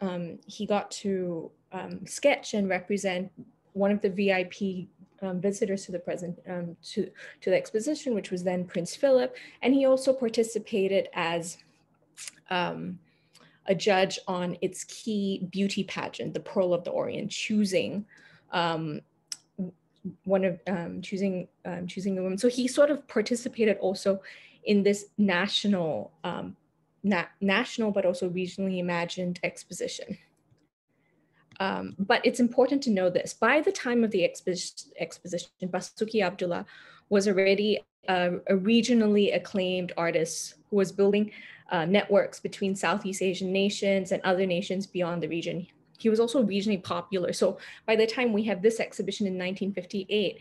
um, he got to um, sketch and represent one of the V I P um, visitors to the present um, to to the exposition, which was then Prince Philip, and he also participated as um, a judge on its key beauty pageant, the Pearl of the Orient, choosing um, one of um, choosing um, choosing the women. So he sort of participated also in this national, um, na national but also regionally imagined exposition. Um, but it's important to know this: by the time of the expo exposition, Basuki Abdullah was already uh, a regionally acclaimed artist who was building Uh, networks between Southeast Asian nations and other nations beyond the region. He was also regionally popular. So by the time we have this exhibition in nineteen fifty-eight,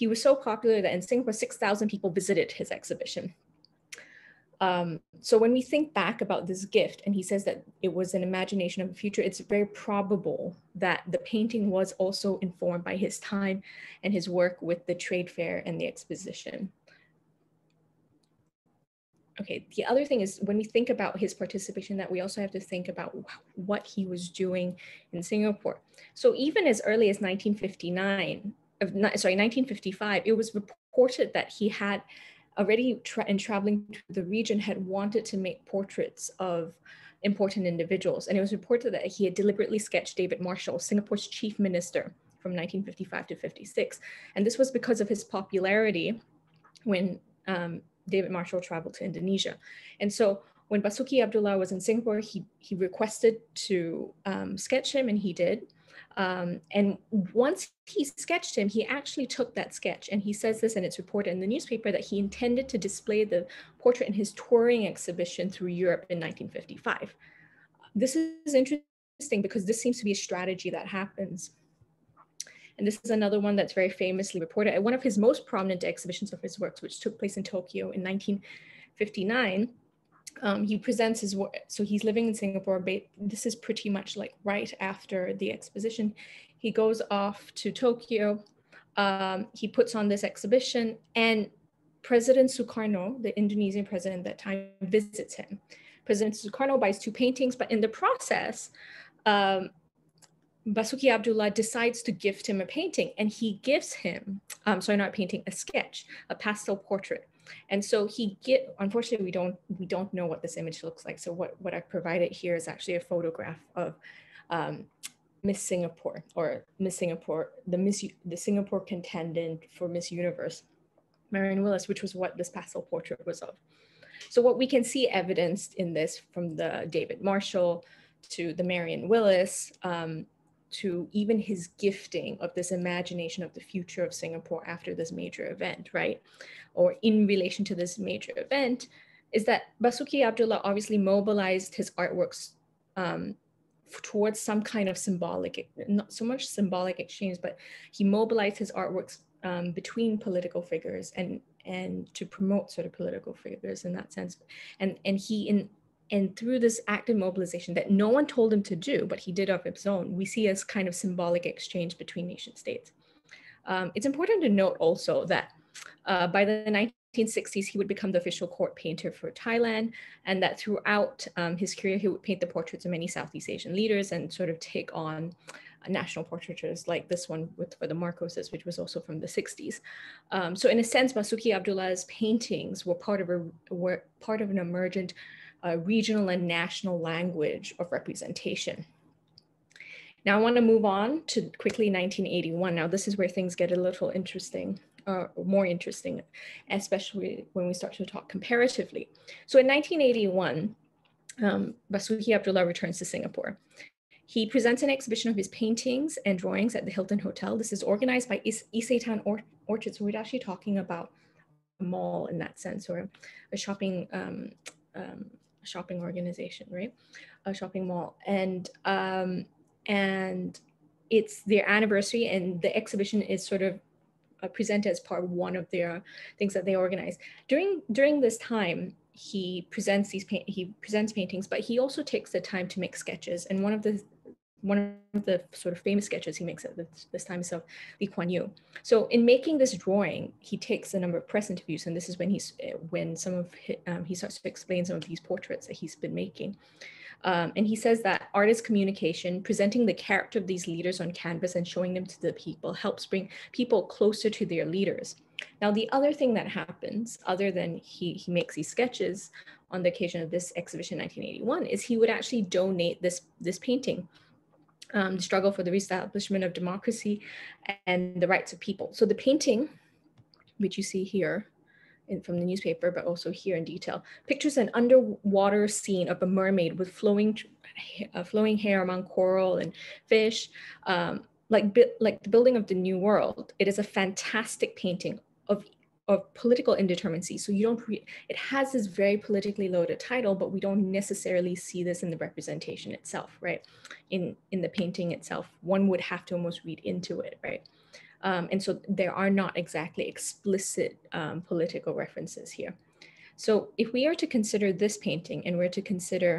he was so popular that in Singapore, six thousand people visited his exhibition. Um, so when we think back about this gift, and he says that it was an imagination of the future, it's very probable that the painting was also informed by his time and his work with the trade fair and the exposition. Okay, the other thing is when we think about his participation, that we also have to think about what he was doing in Singapore. So even as early as nineteen fifty-nine, sorry, nineteen fifty-five, it was reported that he had already, tra in traveling to the region, had wanted to make portraits of important individuals. And it was reported that he had deliberately sketched David Marshall, Singapore's chief minister, from nineteen fifty-five to fifty-six. And this was because of his popularity when um, David Marshall traveled to Indonesia. And so when Basuki Abdullah was in Singapore, he, he requested to um, sketch him, and he did. Um, and once he sketched him, he actually took that sketch, and he says this, and it's reported in the newspaper, that he intended to display the portrait in his touring exhibition through Europe in nineteen fifty-five. This is interesting because this seems to be a strategy that happens. And this is another one that's very famously reported at one of his most prominent exhibitions of his works, which took place in Tokyo in nineteen fifty-nine. Um, he presents his work. So he's living in Singapore. But this is pretty much like right after the exposition. He goes off to Tokyo. Um, he puts on this exhibition, and President Sukarno, the Indonesian president at that time, visits him. President Sukarno buys two paintings, but in the process, um, Basuki Abdullah decides to gift him a painting, and he gives him, um, sorry, not a painting, a sketch, a pastel portrait. And so he get, unfortunately, we don't we don't know what this image looks like. So what, what I provided here is actually a photograph of um, Miss Singapore, or Miss Singapore, the Miss the Singapore contendant for Miss Universe, Marianne Willis, which was what this pastel portrait was of. So what we can see evidenced in this, from the David Marshall to the Marianne Willis, um, to even his gifting of this imagination of the future of Singapore after this major event, right? Or in relation to this major event, is that Basuki Abdullah obviously mobilized his artworks um, towards some kind of symbolic, not so much symbolic exchange, but he mobilized his artworks um, between political figures and and to promote sort of political figures in that sense. And, and he in, And through this active mobilization that no one told him to do, but he did of his own, we see as kind of symbolic exchange between nation states. Um, it's important to note also that uh, by the nineteen sixties, he would become the official court painter for Thailand, and that throughout um, his career, he would paint the portraits of many Southeast Asian leaders and sort of take on national portraitures like this one with, for the Marcoses, which was also from the sixties. Um, so in a sense, Basuki Abdullah's paintings were part of, a, were part of an emergent Uh, regional and national language of representation. Now I want to move on to quickly nineteen eighty-one. Now this is where things get a little interesting, or uh, more interesting, especially when we start to talk comparatively. So in nineteen eighty-one, um, Basuki Abdullah returns to Singapore. He presents an exhibition of his paintings and drawings at the Hilton Hotel. This is organized by Is Isetan Or Orchard. So we're actually talking about a mall in that sense, or a shopping um, um, shopping organization, right? A shopping mall. And um, and it's their anniversary, and the exhibition is sort of uh, presented as part of one of their things that they organize. During during this time, he presents these paint he presents paintings, but he also takes the time to make sketches. And one of the One of the sort of famous sketches he makes at this, this time is of Lee Kuan Yew. So in making this drawing, he takes a number of press interviews, and this is when he's when some of his, um, he starts to explain some of these portraits that he's been making. Um, and he says that artist communication, presenting the character of these leaders on canvas and showing them to the people, helps bring people closer to their leaders. Now, the other thing that happens, other than he, he makes these sketches on the occasion of this exhibition in nineteen eighty-one, is he would actually donate this, this painting, Um, the struggle for the reestablishment of democracy and the rights of people. So the painting, which you see here in, from the newspaper, but also here in detail, pictures an underwater scene of a mermaid with flowing, uh, flowing hair among coral and fish. Um, like, like the Building of the New World, it is a fantastic painting of of political indeterminacy. So you don't, re it has this very politically loaded title, but we don't necessarily see this in the representation itself, right? In, in the painting itself, one would have to almost read into it, right? Um, and so there are not exactly explicit um, political references here. So if we are to consider this painting, and we're to consider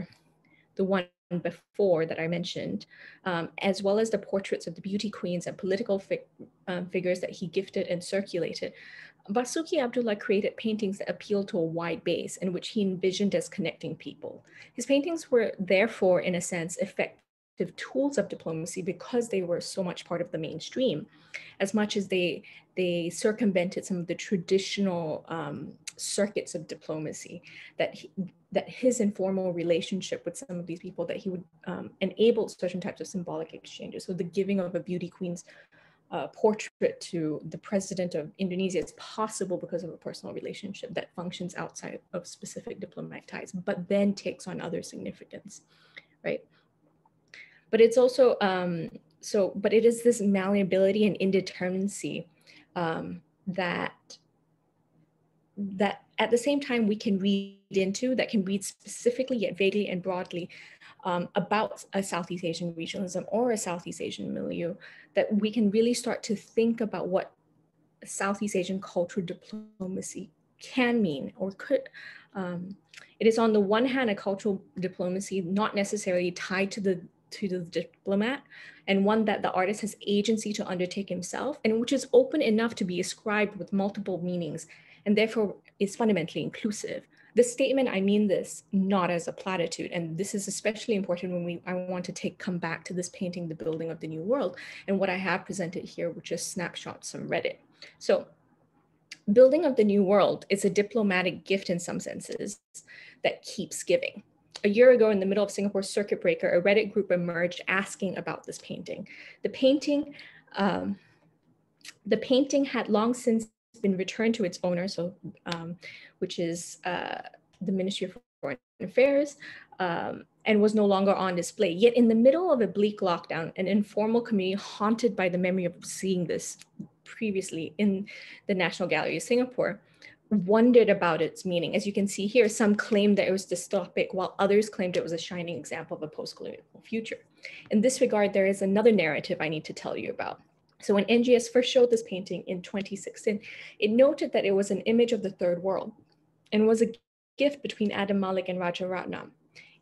the one before that I mentioned, um, as well as the portraits of the beauty queens and political fi um, figures that he gifted and circulated, Basuki Abdullah created paintings that appealed to a wide base and which he envisioned as connecting people. His paintings were therefore, in a sense, effective tools of diplomacy because they were so much part of the mainstream, as much as they, they circumvented some of the traditional um, circuits of diplomacy, that he, that his informal relationship with some of these people, that he would um, enable certain types of symbolic exchanges. So the giving of a beauty queen's Uh, portrait to the president of Indonesia is possible because of a personal relationship that functions outside of specific diplomatic ties, but then takes on other significance, right? But it's also, um, so, but it is this malleability and indeterminacy um, that, that at the same time we can read into, that can read specifically yet vaguely and broadly Um, about a Southeast Asian regionalism or a Southeast Asian milieu, that we can really start to think about what Southeast Asian cultural diplomacy can mean or could. Um, it is on the one hand a cultural diplomacy not necessarily tied to the to the diplomat, and one that the artist has agency to undertake himself, and which is open enough to be ascribed with multiple meanings, and therefore is fundamentally inclusive. The statement, I mean this, not as a platitude, and this is especially important when we, I want to take, come back to this painting, The Building of the New World, and what I have presented here, which is snapshots from Reddit. So, Building of the New World is a diplomatic gift in some senses that keeps giving. A year ago, in the middle of Singapore's circuit breaker, a Reddit group emerged asking about this painting. The painting, um, the painting had long since been returned to its owner, so um, which is uh, the Ministry of Foreign Affairs, um, and was no longer on display. Yet in the middle of a bleak lockdown, an informal community haunted by the memory of seeing this previously in the National Gallery of Singapore wondered about its meaning. As you can see here, some claimed that it was dystopic, while others claimed it was a shining example of a post-colonial future. In this regard, there is another narrative I need to tell you about. So when N G S first showed this painting in twenty sixteen, it noted that it was an image of the third world and was a gift between Adam Malik and Rajaratnam.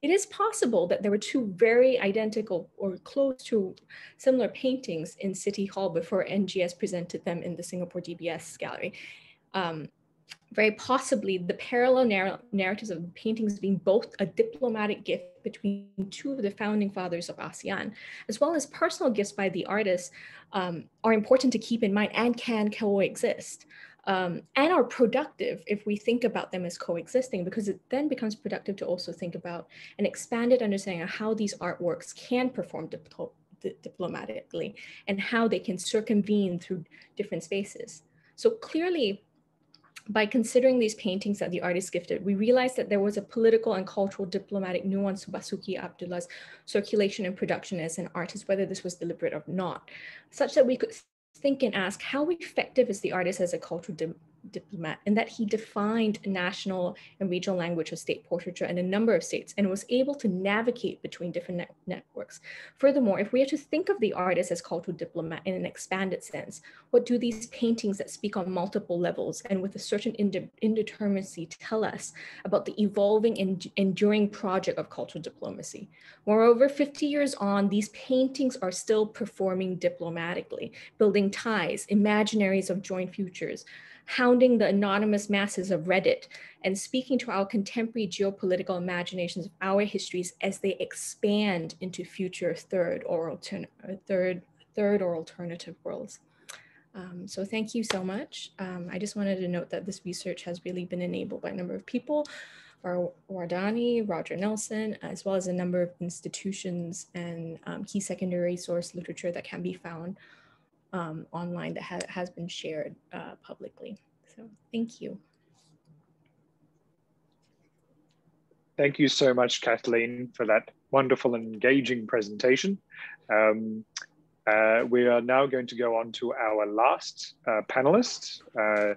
It is possible that there were two very identical or close to similar paintings in City Hall before N G S presented them in the Singapore D B S gallery. Um, very possibly the parallel narr narratives of the paintings being both a diplomatic gift between two of the founding fathers of ASEAN, as well as personal gifts by the artists, um, are important to keep in mind and can coexist, um, and are productive if we think about them as coexisting, because it then becomes productive to also think about an expanded understanding of how these artworks can perform diplo di diplomatically and how they can circumvene through different spaces. So clearly, by considering these paintings that the artist gifted, we realized that there was a political and cultural diplomatic nuance to Basuki Abdullah's circulation and production as an artist, whether this was deliberate or not, such that we could think and ask how effective is the artist as a cultural di diplomat, and that he defined national and regional language of state portraiture in a number of states and was able to navigate between different net networks. Furthermore, if we are to think of the artist as cultural diplomat in an expanded sense, what do these paintings that speak on multiple levels and with a certain ind indeterminacy tell us about the evolving and enduring project of cultural diplomacy? Moreover, fifty years on, these paintings are still performing diplomatically, building ties, imaginaries of joint futures, hounding the anonymous masses of Reddit and speaking to our contemporary geopolitical imaginations of our histories as they expand into future third or, altern third, third or alternative worlds. Um, so thank you so much. Um, I just wanted to note that this research has really been enabled by a number of people, Wardani, Roger Nelson, as well as a number of institutions and um, key secondary source literature that can be found Um, online that ha has been shared uh, publicly. So thank you. Thank you so much, Kathleen, for that wonderful and engaging presentation. Um, uh, we are now going to go on to our last uh, panelist, uh,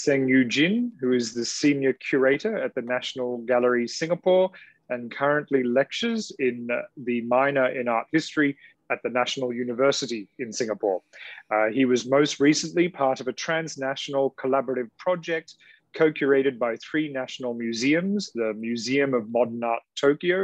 Seng Yu Jin, who is the Senior Curator at the National Gallery Singapore and currently lectures in uh, the minor in art history at the National University in Singapore. Uh, he was most recently part of a transnational collaborative project co-curated by three national museums, the Museum of Modern Art Tokyo,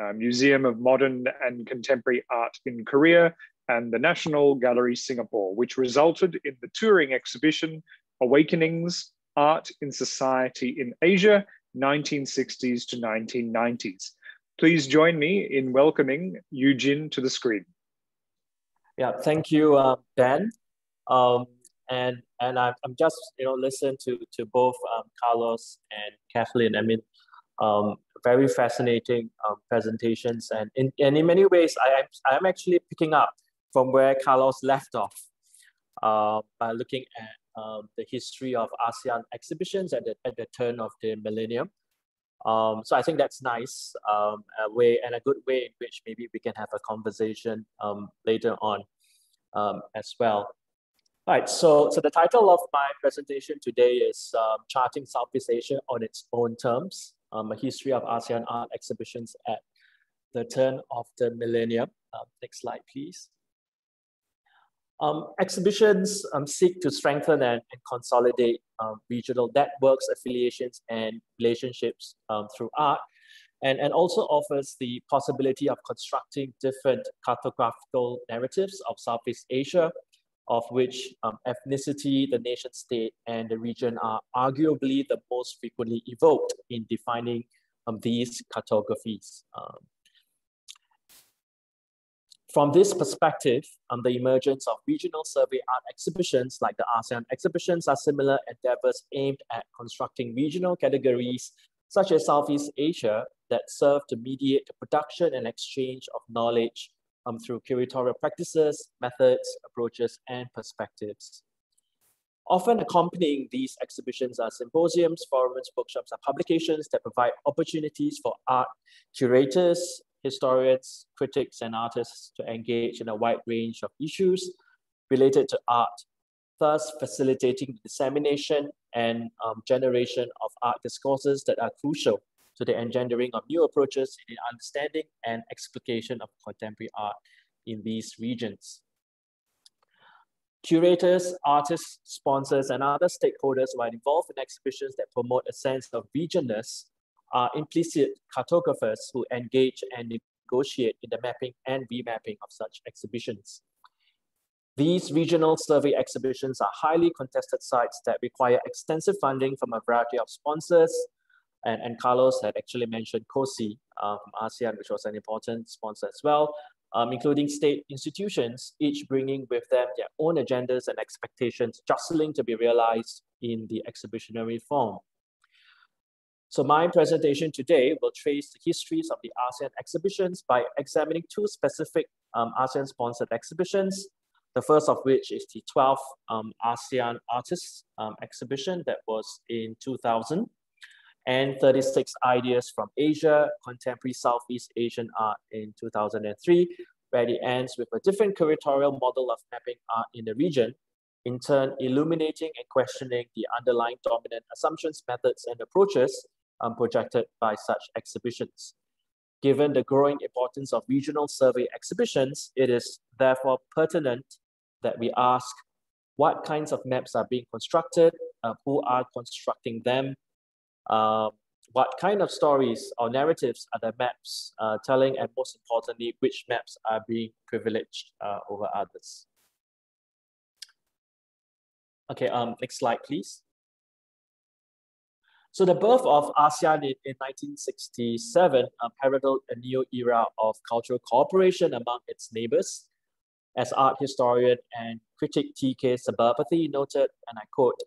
uh, Museum of Modern and Contemporary Art in Korea, and the National Gallery Singapore, which resulted in the touring exhibition, Awakenings, Art in Society in Asia, nineteen sixties to nineteen nineties. Please join me in welcoming Yu Jin to the screen. Yeah, thank you, uh, Ben, um, and and I've, I'm just you know listened to to both um, Carlos and Kathleen. I mean, um, very fascinating um, presentations, and in and in many ways, I am I am actually picking up from where Carlos left off uh, by looking at um, the history of ASEAN exhibitions at the at the turn of the millennium. Um, so I think that's nice, um, a way and a good way in which maybe we can have a conversation um, later on um, as well. All right, so, so the title of my presentation today is um, Charting Southeast Asia on Its Own Terms, um, a history of ASEAN art exhibitions at the turn of the millennium. Um, next slide, please. Um, exhibitions um, seek to strengthen and, and consolidate um, regional networks, affiliations, and relationships um, through art, and, and also offers the possibility of constructing different cartographical narratives of Southeast Asia, of which um, ethnicity, the nation state, and the region are arguably the most frequently evoked in defining um, these cartographies. Um, From this perspective, um, the emergence of regional survey art exhibitions like the ASEAN exhibitions are similar endeavors aimed at constructing regional categories such as Southeast Asia that serve to mediate the production and exchange of knowledge um, through curatorial practices, methods, approaches, and perspectives. Often accompanying these exhibitions are symposiums, forums, workshops, and publications that provide opportunities for art curators, historians, critics, and artists to engage in a wide range of issues related to art, thus facilitating the dissemination and um, generation of art discourses that are crucial to the engendering of new approaches in the understanding and explication of contemporary art in these regions. Curators, artists, sponsors, and other stakeholders who are involved in exhibitions that promote a sense of regionness are implicit cartographers who engage and negotiate in the mapping and remapping of such exhibitions. These regional survey exhibitions are highly contested sites that require extensive funding from a variety of sponsors. And, and Carlos had actually mentioned COSI uh, from ASEAN, which was an important sponsor as well, um, including state institutions, each bringing with them their own agendas and expectations, jostling to be realized in the exhibitionary form. So my presentation today will trace the histories of the ASEAN exhibitions by examining two specific um, ASEAN-sponsored exhibitions, The first of which is the twelfth um, ASEAN Artist um, exhibition that was in two thousand, and thirty-six Ideas from Asia, Contemporary Southeast Asian Art in two thousand three, where it ends with a different curatorial model of mapping art in the region, in turn illuminating and questioning the underlying dominant assumptions, methods, and approaches um, projected by such exhibitions. Given the growing importance of regional survey exhibitions, it is therefore pertinent that we ask what kinds of maps are being constructed, uh, who are constructing them, uh, what kind of stories or narratives are the maps uh, telling, and most importantly, which maps are being privileged uh, over others. Okay, um, next slide, please. So the birth of ASEAN in, in nineteen sixty-seven uh, heralded a new era of cultural cooperation among its neighbors. As art historian and critic T K Sabapathy noted, and I quote,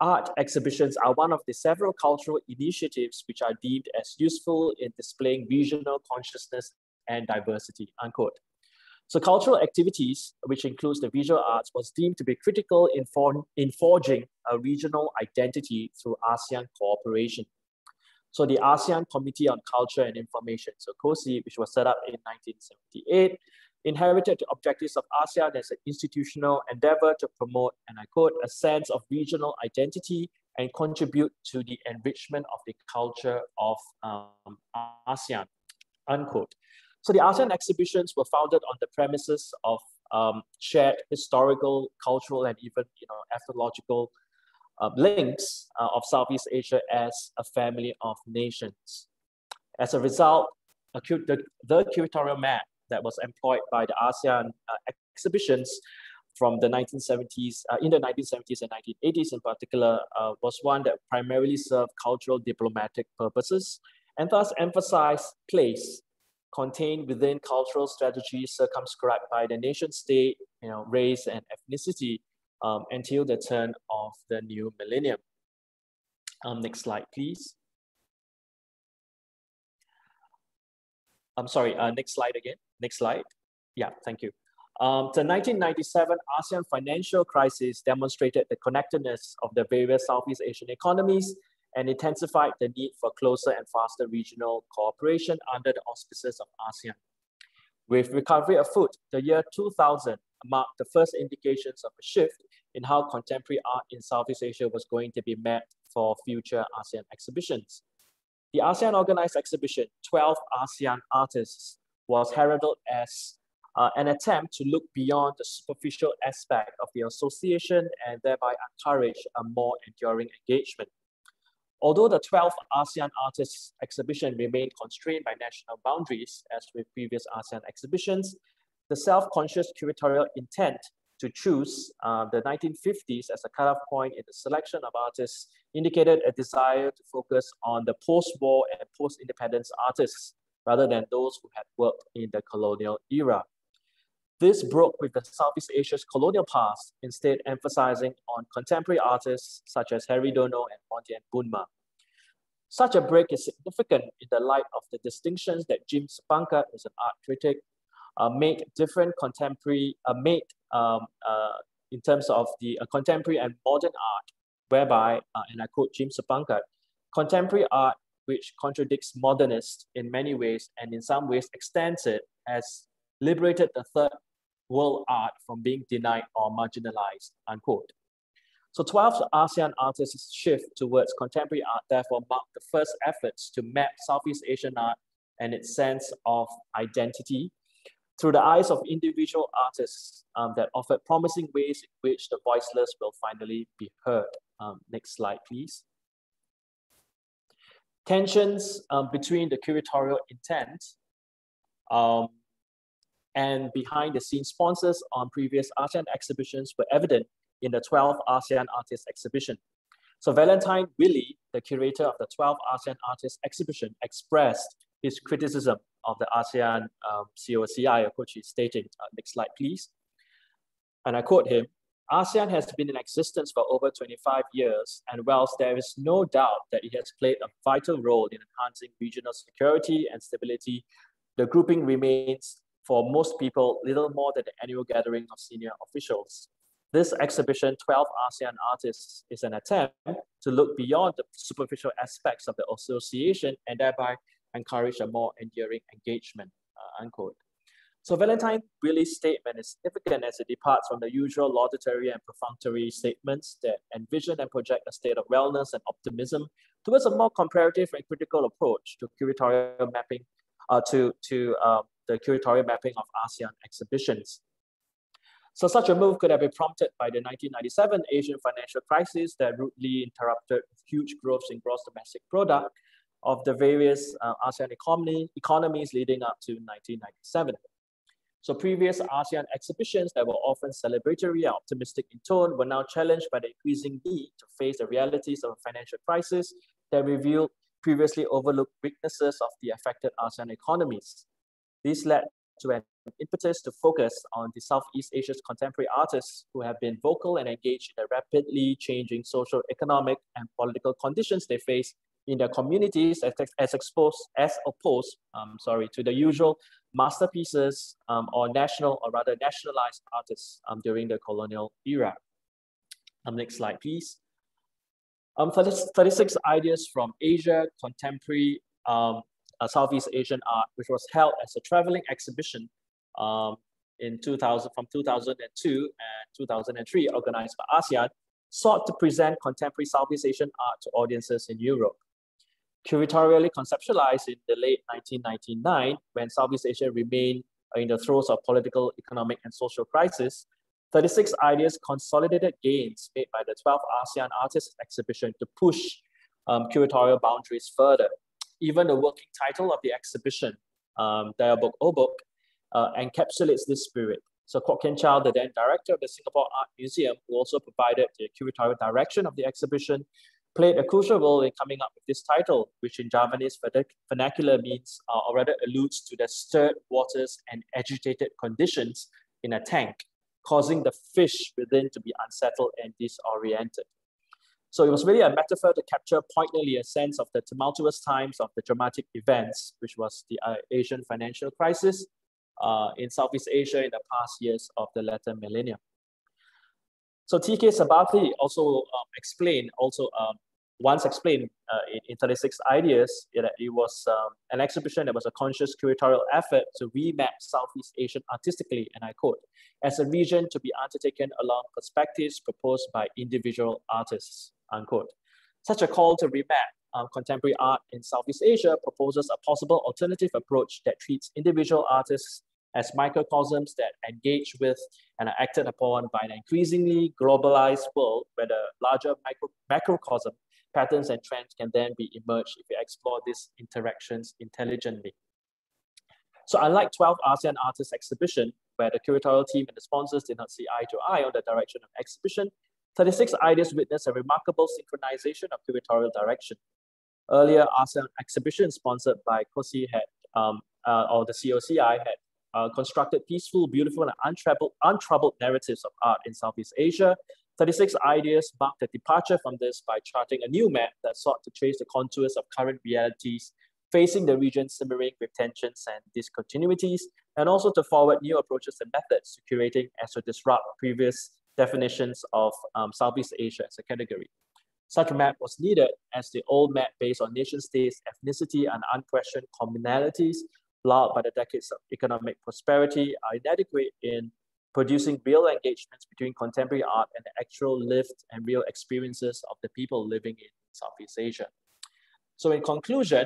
"Art exhibitions are one of the several cultural initiatives which are deemed as useful in displaying regional consciousness and diversity," unquote. So cultural activities, which includes the visual arts, was deemed to be critical in, for in forging a regional identity through ASEAN cooperation. So the ASEAN Committee on Culture and Information, so COSI, which was set up in nineteen seventy-eight, inherited the objectives of ASEAN as an institutional endeavor to promote, and I quote, "a sense of regional identity and contribute to the enrichment of the culture of um, ASEAN," unquote. So the ASEAN exhibitions were founded on the premises of um, shared historical, cultural, and even you know, ethnological uh, links uh, of Southeast Asia as a family of nations. As a result, a the, the curatorial map that was employed by the ASEAN uh, exhibitions from the nineteen seventies, uh, in the nineteen seventies and nineteen eighties in particular, uh, was one that primarily served cultural diplomatic purposes and thus emphasized place, contained within cultural strategies circumscribed by the nation state, you know, race and ethnicity um, until the turn of the new millennium. Um, next slide, please. I'm sorry, uh, next slide again, next slide. Yeah, thank you. Um, the nineteen ninety-seven ASEAN financial crisis demonstrated the connectedness of the various Southeast Asian economies and intensified the need for closer and faster regional cooperation under the auspices of ASEAN. With recovery afoot, the year two thousand marked the first indications of a shift in how contemporary art in Southeast Asia was going to be met for future ASEAN exhibitions. The ASEAN-organized exhibition, twelve ASEAN Artists, was heralded as uh, an attempt to look beyond the superficial aspect of the association and thereby encourage a more enduring engagement. Although the twelfth ASEAN Artists exhibition remained constrained by national boundaries, as with previous ASEAN exhibitions, the self-conscious curatorial intent to choose uh, the nineteen fifties as a cutoff point in the selection of artists indicated a desire to focus on the post-war and post-independence artists rather than those who had worked in the colonial era. This broke with the Southeast Asia's colonial past, instead emphasizing on contemporary artists such as Harry Dono and Monty and Bunma. Such a break is significant in the light of the distinctions that Jim Sapanka, who's an art critic, uh, made different contemporary, uh, made um, uh, in terms of the uh, contemporary and modern art, whereby, uh, and I quote Jim Sapanka, "contemporary art, which contradicts modernist in many ways and in some ways extends it, has liberated the third world art from being denied or marginalized," unquote. So twelfth ASEAN Artists' shift towards contemporary art therefore marked the first efforts to map Southeast Asian art and its sense of identity through the eyes of individual artists um, that offered promising ways in which the voiceless will finally be heard. Um, next slide, please. Tensions um, between the curatorial intent um, and behind the scenes sponsors on previous ASEAN exhibitions were evident in the twelfth ASEAN Artist exhibition. So Valentine Willie, the curator of the twelfth ASEAN Artist exhibition, expressed his criticism of the ASEAN um, C O C I, or COCI, stating, uh, next slide please, and I quote him, "ASEAN has been in existence for over twenty-five years, and whilst there is no doubt that it has played a vital role in enhancing regional security and stability, the grouping remains for most people little more than the annual gathering of senior officials. This exhibition, twelve ASEAN Artists, is an attempt to look beyond the superficial aspects of the association and thereby encourage a more enduring engagement, uh, unquote. So Valentine Willie's statement is significant as it departs from the usual laudatory and perfunctory statements that envision and project a state of wellness and optimism towards a more comparative and critical approach to curatorial mapping, uh, to, to uh, the curatorial mapping of ASEAN exhibitions. So such a move could have been prompted by the nineteen ninety-seven Asian financial crisis that rudely interrupted huge growths in gross domestic product of the various uh, ASEAN economy, economies leading up to nineteen ninety-seven. So previous ASEAN exhibitions that were often celebratory and optimistic in tone were now challenged by the increasing need to face the realities of a financial crisis that revealed previously overlooked weaknesses of the affected ASEAN economies. This led to an impetus to focus on the Southeast Asia's contemporary artists who have been vocal and engaged in the rapidly changing social, economic, and political conditions they face in their communities as, as exposed as opposed, um, sorry, to the usual masterpieces um, or national or rather nationalized artists um, during the colonial era. Um, next slide, please. Um, thirty-six Ideas from Asia, Contemporary um, uh, Southeast Asian Art, which was held as a traveling exhibition um, in two thousand, from two thousand two and two thousand three, organized by ASEAN, sought to present contemporary Southeast Asian art to audiences in Europe. Curatorially conceptualized in the late nineteen ninety-nine, when Southeast Asia remained in the throes of political, economic, and social crisis, thirty-six Ideas consolidated gains made by the twelve ASEAN Artists exhibition to push um, curatorial boundaries further. Even the working title of the exhibition, um, Dialog Obok, uh, encapsulates this spirit. So Kwok Kian Chow, the then director of the Singapore Art Museum, who also provided the curatorial direction of the exhibition, played a crucial role in coming up with this title, which in Javanese vernacular means, uh, or rather alludes to the stirred waters and agitated conditions in a tank, causing the fish within to be unsettled and disoriented. So it was really a metaphor to capture poignantly a sense of the tumultuous times of the dramatic events, which was the uh, Asian financial crisis uh, in Southeast Asia in the past years of the latter millennium. So T K Sabapathy also um, explained, also um, once explained uh, in, in thirty-six Ideas, that it, it was um, an exhibition that was a conscious curatorial effort to remap Southeast Asian artistically, and I quote, as a region to be undertaken along perspectives proposed by individual artists, unquote. Such a call to remap um, contemporary art in Southeast Asia proposes a possible alternative approach that treats individual artists as microcosms that engage with and are acted upon by an increasingly globalized world where the larger micro macrocosm patterns and trends can then be emerged if we explore these interactions intelligently. So unlike twelve ASEAN Artists exhibition, where the curatorial team and the sponsors did not see eye to eye on the direction of exhibition, thirty-six Ideas witnessed a remarkable synchronization of curatorial direction. Earlier ASEAN exhibitions sponsored by C O C I had, um, uh, or the C O C I had Uh, constructed peaceful, beautiful, and untroubled, untroubled narratives of art in Southeast Asia. thirty-six Ideas marked a departure from this by charting a new map that sought to trace the contours of current realities facing the region, simmering with tensions and discontinuities, and also to forward new approaches and methods to curating as to disrupt previous definitions of um, Southeast Asia as a category. Such a map was needed as the old map based on nation states, ethnicity, and unquestioned commonalities allowed by the decades of economic prosperity are inadequate in producing real engagements between contemporary art and the actual lived and real experiences of the people living in Southeast Asia. So in conclusion,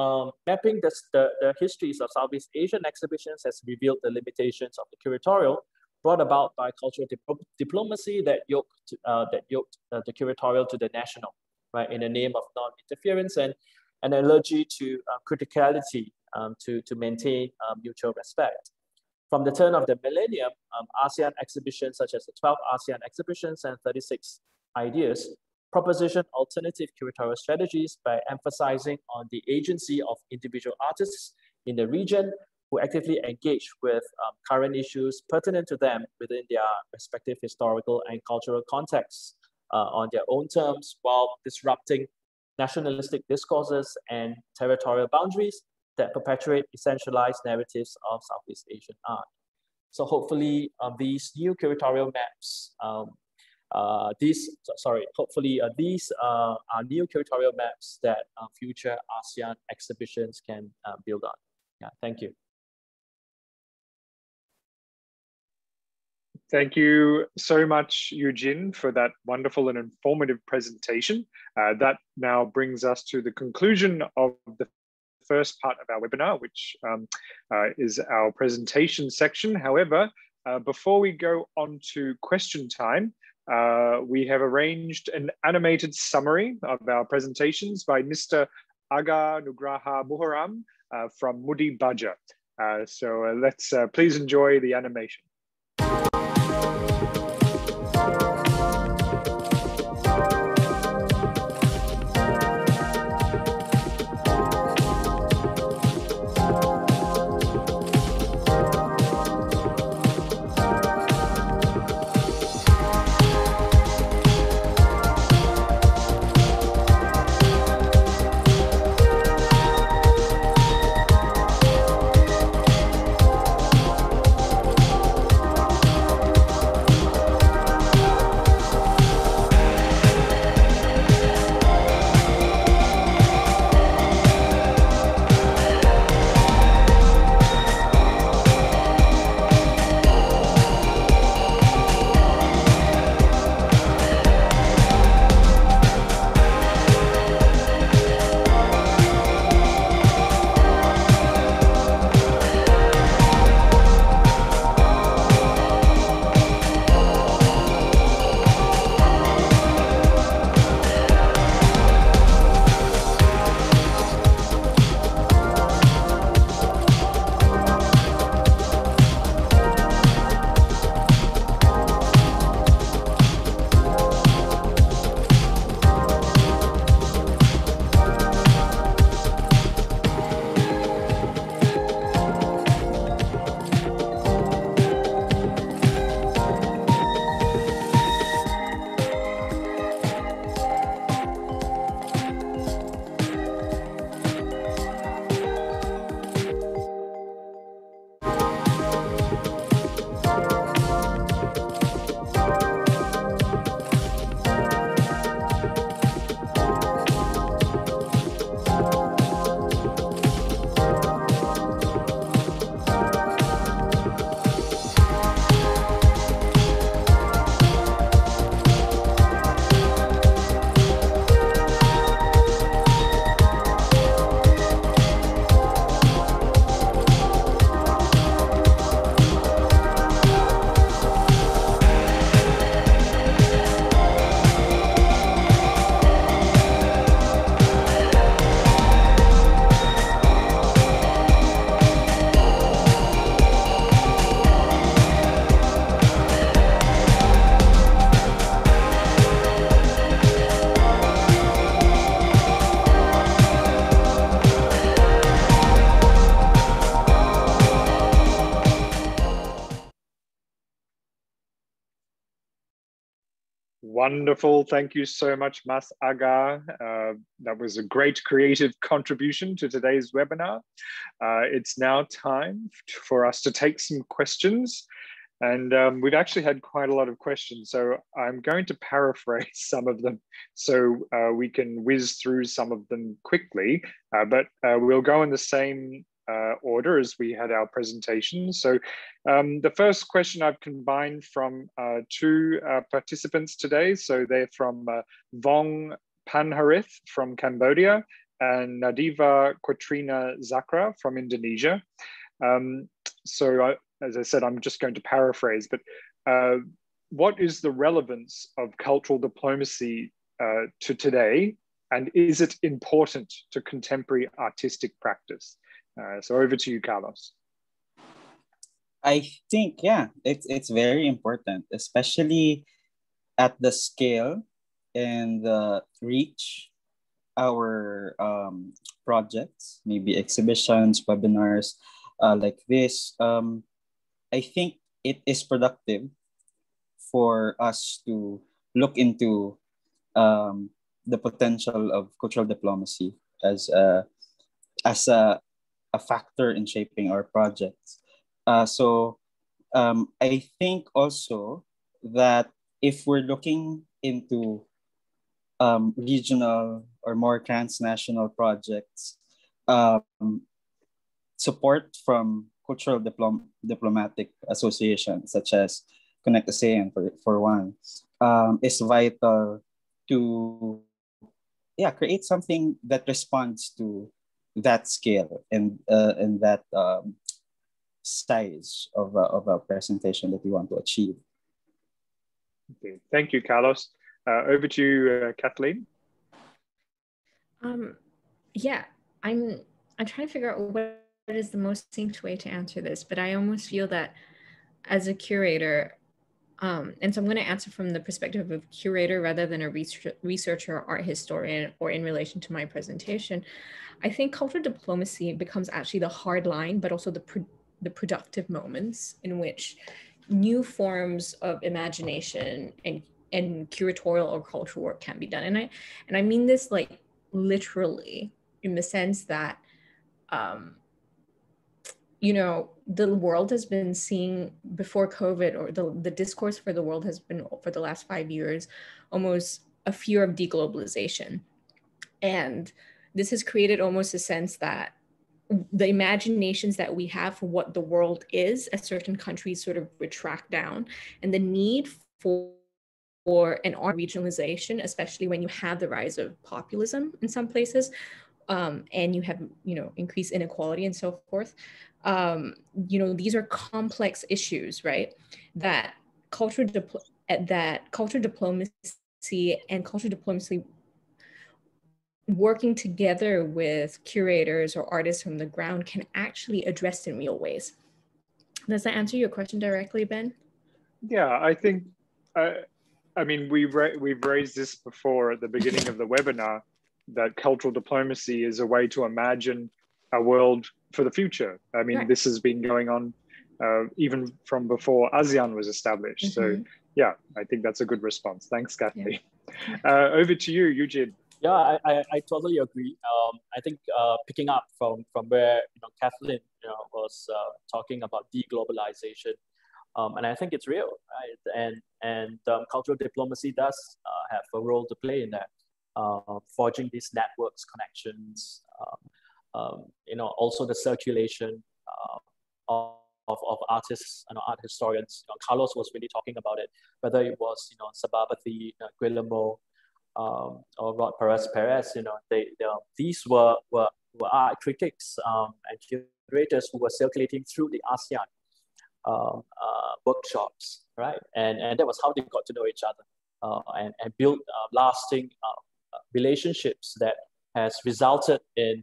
um, mapping the, the, the histories of Southeast Asian exhibitions has revealed the limitations of the curatorial brought about by cultural dip diplomacy that yoked, uh, that yoked uh, the curatorial to the national, right, in the name of non-interference and an allergy to uh, criticality Um, to, to maintain um, mutual respect. From the turn of the millennium, um, ASEAN exhibitions such as the twelve ASEAN exhibitions and thirty-six Ideas proposition alternative curatorial strategies by emphasizing on the agency of individual artists in the region who actively engage with um, current issues pertinent to them within their respective historical and cultural contexts uh, on their own terms, while disrupting nationalistic discourses and territorial boundaries that perpetuate essentialized narratives of Southeast Asian art. So hopefully uh, these new curatorial maps, um, uh, these, sorry, hopefully uh, these uh, are new curatorial maps that uh, future ASEAN exhibitions can uh, build on. Yeah, thank you. Thank you so much, Yu Jin, for that wonderful and informative presentation. Uh, that now brings us to the conclusion of the first part of our webinar, which um, uh, is our presentation section. However, uh, before we go on to question time, uh, we have arranged an animated summary of our presentations by Mister Aga Nugraha Muharam uh, from Mudi Baja. Uh, so uh, let's uh, please enjoy the animation. Wonderful. Thank you so much, Mas Aga. Uh, that was a great creative contribution to today's webinar. Uh, it's now time for us to take some questions. And um, we've actually had quite a lot of questions. So I'm going to paraphrase some of them so uh, we can whiz through some of them quickly. Uh, but uh, we'll go in the same Uh, order as we had our presentation. So um, the first question I've combined from uh, two uh, participants today. So they're from uh, Vong Panharith from Cambodia and Nadiva Quatrina Zakra from Indonesia. Um, so I, as I said, I'm just going to paraphrase, but uh, what is the relevance of cultural diplomacy uh, to today? And is it important to contemporary artistic practice? Uh, so over to you, Carlos. I think, yeah, it's, it's very important, especially at the scale and the reach our um, projects, maybe exhibitions, webinars uh, like this. Um, I think it is productive for us to look into um, the potential of cultural diplomacy as a, as a a factor in shaping our projects. Uh, so um, I think also that if we're looking into um, regional or more transnational projects, um, support from cultural diplom diplomatic associations, such as Connect ASEAN for, for one, um, is vital to yeah, create something that responds to that scale and, uh, and that um, size of a, of a presentation that we want to achieve. Okay. Thank you, Carlos. Uh, over to you, uh, Kathleen. Um, yeah, I'm, I'm trying to figure out what is the most succinct way to answer this, but I almost feel that as a curator, um, and so I'm going to answer from the perspective of curator rather than a research, researcher or art historian or in relation to my presentation, I think cultural diplomacy becomes actually the hard line, but also the, pro the productive moments in which new forms of imagination and, and curatorial or cultural work can be done. And I, and I mean this like literally in the sense that, um, you know, the world has been seeing before COVID, or the, the discourse for the world has been for the last five years, almost a fear of deglobalization. And this has created almost a sense that the imaginations that we have for what the world is, as certain countries sort of retract down, and the need for for an art regionalization, especially when you have the rise of populism in some places, um, and you have, you know, increased inequality and so forth. Um, you know, these are complex issues, right? That culture that culture diplomacy and culture diplomacy working together with curators or artists from the ground can actually address in real ways. Does that answer your question directly, Ben? Yeah, I think, uh, I mean, we've, ra we've raised this before at the beginning of the webinar, that cultural diplomacy is a way to imagine a world for the future. I mean, right. This has been going on uh, even from before ASEAN was established. Mm-hmm. So yeah, I think that's a good response. Thanks, Kathleen. Yeah. Uh, over to you, Youn Yuh-jung. Yeah, I, I, I totally agree. Um, I think uh, picking up from, from where you know, Kathleen you know, was uh, talking about deglobalization, um, and I think it's real, right? And, and um, cultural diplomacy does uh, have a role to play in that, uh, forging these networks, connections, um, Um, you know, also the circulation uh, of, of, of artists and art historians. You know, Carlos was really talking about it, whether it was, you know, Sabapathy, uh, Guillermo, um, or Rod Paras-Perez, you know, they, they, these were, were, were art critics um, and curators who were circulating through the ASEAN um, uh, workshops, right? And, and that was how they got to know each other uh, and, and built uh, lasting uh, relationships that has resulted in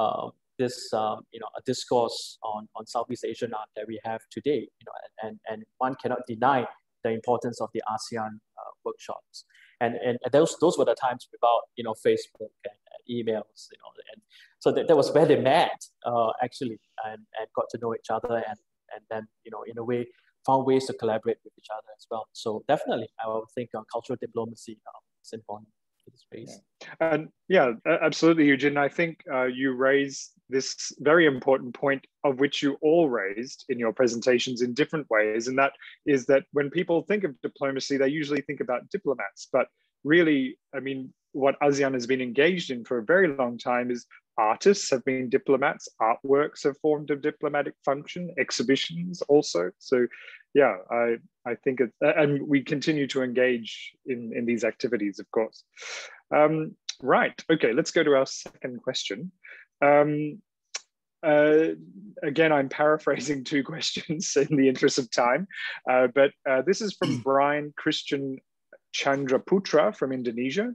Um, this um, you know a discourse on on Southeast Asian art that we have today, you know, and and one cannot deny the importance of the ASEAN uh, workshops, and and those those were the times without you know Facebook and, and emails, you know, and so that, that was where they met uh, actually, and and got to know each other, and and then you know in a way found ways to collaborate with each other as well. So definitely, I would think on cultural diplomacy um, is important. Space. And yeah, absolutely, Youn Yuh-jung. I think uh, you raised this very important point of which you all raised in your presentations in different ways, and that is that when people think of diplomacy, they usually think about diplomats. But really, I mean, what ASEAN has been engaged in for a very long time is artists have been diplomats, artworks have formed a diplomatic function, exhibitions also. So yeah, I, I think, it's, and we continue to engage in, in these activities, of course. Um, right, okay, let's go to our second question. Um, uh, again, I'm paraphrasing two questions in the interest of time, uh, but uh, this is from Brian Christian Chandraputra from Indonesia,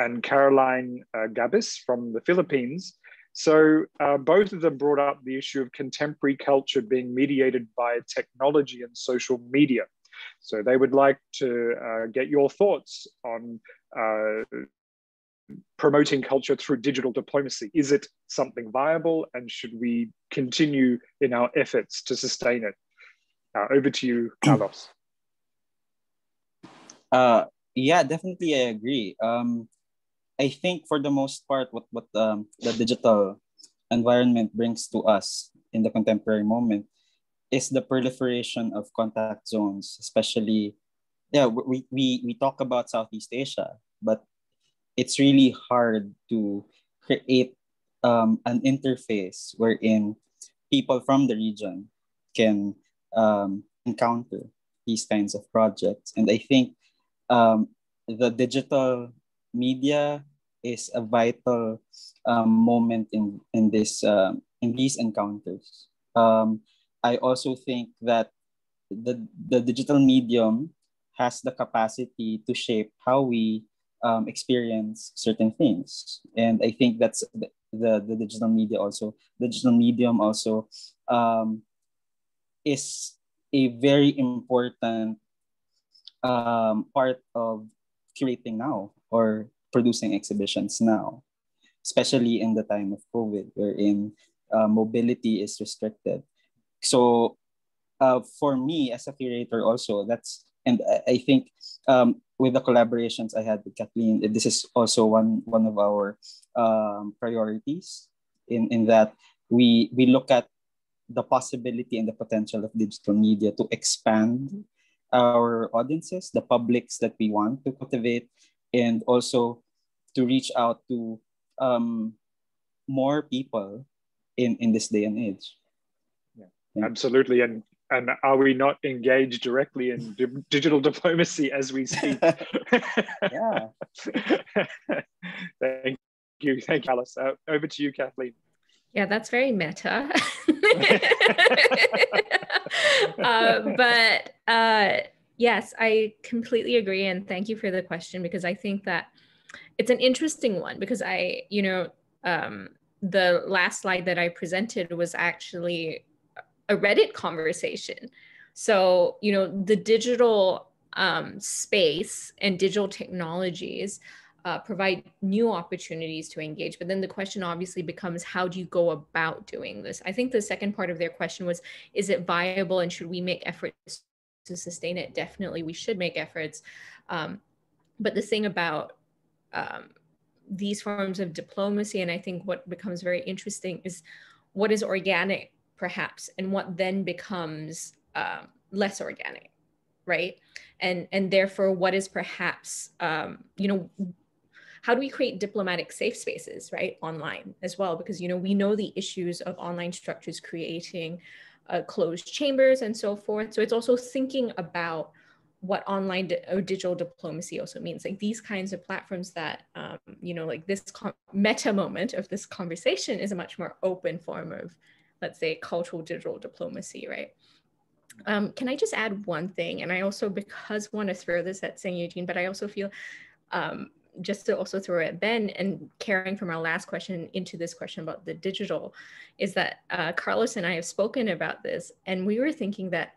and Caroline uh, Gabis from the Philippines. So uh, both of them brought up the issue of contemporary culture being mediated by technology and social media. So they would like to uh, get your thoughts on uh, promoting culture through digital diplomacy. Is it something viable, and should we continue in our efforts to sustain it? Uh, over to you, Carlos. Uh, yeah, definitely I agree. Um, I think for the most part, what, what um, the digital environment brings to us in the contemporary moment is the proliferation of contact zones, especially, yeah, we, we, we talk about Southeast Asia, but it's really hard to create um, an interface wherein people from the region can um, encounter these kinds of projects. And I think um, the digital media is a vital um, moment in, in, this, uh, in these encounters. Um, I also think that the, the digital medium has the capacity to shape how we um, experience certain things. And I think that's the, the, the digital media also, digital medium also um, is a very important um, part of curating now or producing exhibitions now, especially in the time of COVID, wherein uh, mobility is restricted. So uh, for me as a curator also, that's, and I think um, with the collaborations I had with Kathleen, this is also one, one of our um, priorities in, in that we, we look at the possibility and the potential of digital media to expand our audiences, the publics that we want to cultivate, and also to reach out to um, more people in, in this day and age. Absolutely. And and are we not engaged directly in di digital diplomacy as we speak? Yeah. Thank you. Thank you, Alice. Uh, over to you, Kathleen. Yeah, that's very meta. uh, but uh, yes, I completely agree. And thank you for the question, because I think that it's an interesting one, because I, you know, um, the last slide that I presented was actually a Reddit conversation. So, you know, the digital um, space and digital technologies uh, provide new opportunities to engage. But then the question obviously becomes, how do you go about doing this? I think the second part of their question was, is it viable and should we make efforts to sustain it? Definitely, we should make efforts. Um, but the thing about um, these forms of diplomacy, and I think what becomes very interesting is what is organic, perhaps, and what then becomes um, less organic, right? And and therefore, what is perhaps, um, you know, how do we create diplomatic safe spaces, right, online as well? Because, you know, we know the issues of online structures creating uh, closed chambers and so forth. So it's also thinking about what online di or digital diplomacy also means, like these kinds of platforms that, um, you know, like this meta moment of this conversation is a much more open form of, let's say, cultural digital diplomacy, right? Um, can I just add one thing? And I also, because want to throw this at Seng Yu Jin, but I also feel, um, just to also throw at Ben and carrying from our last question into this question about the digital, is that uh, Carlos and I have spoken about this, and we were thinking that,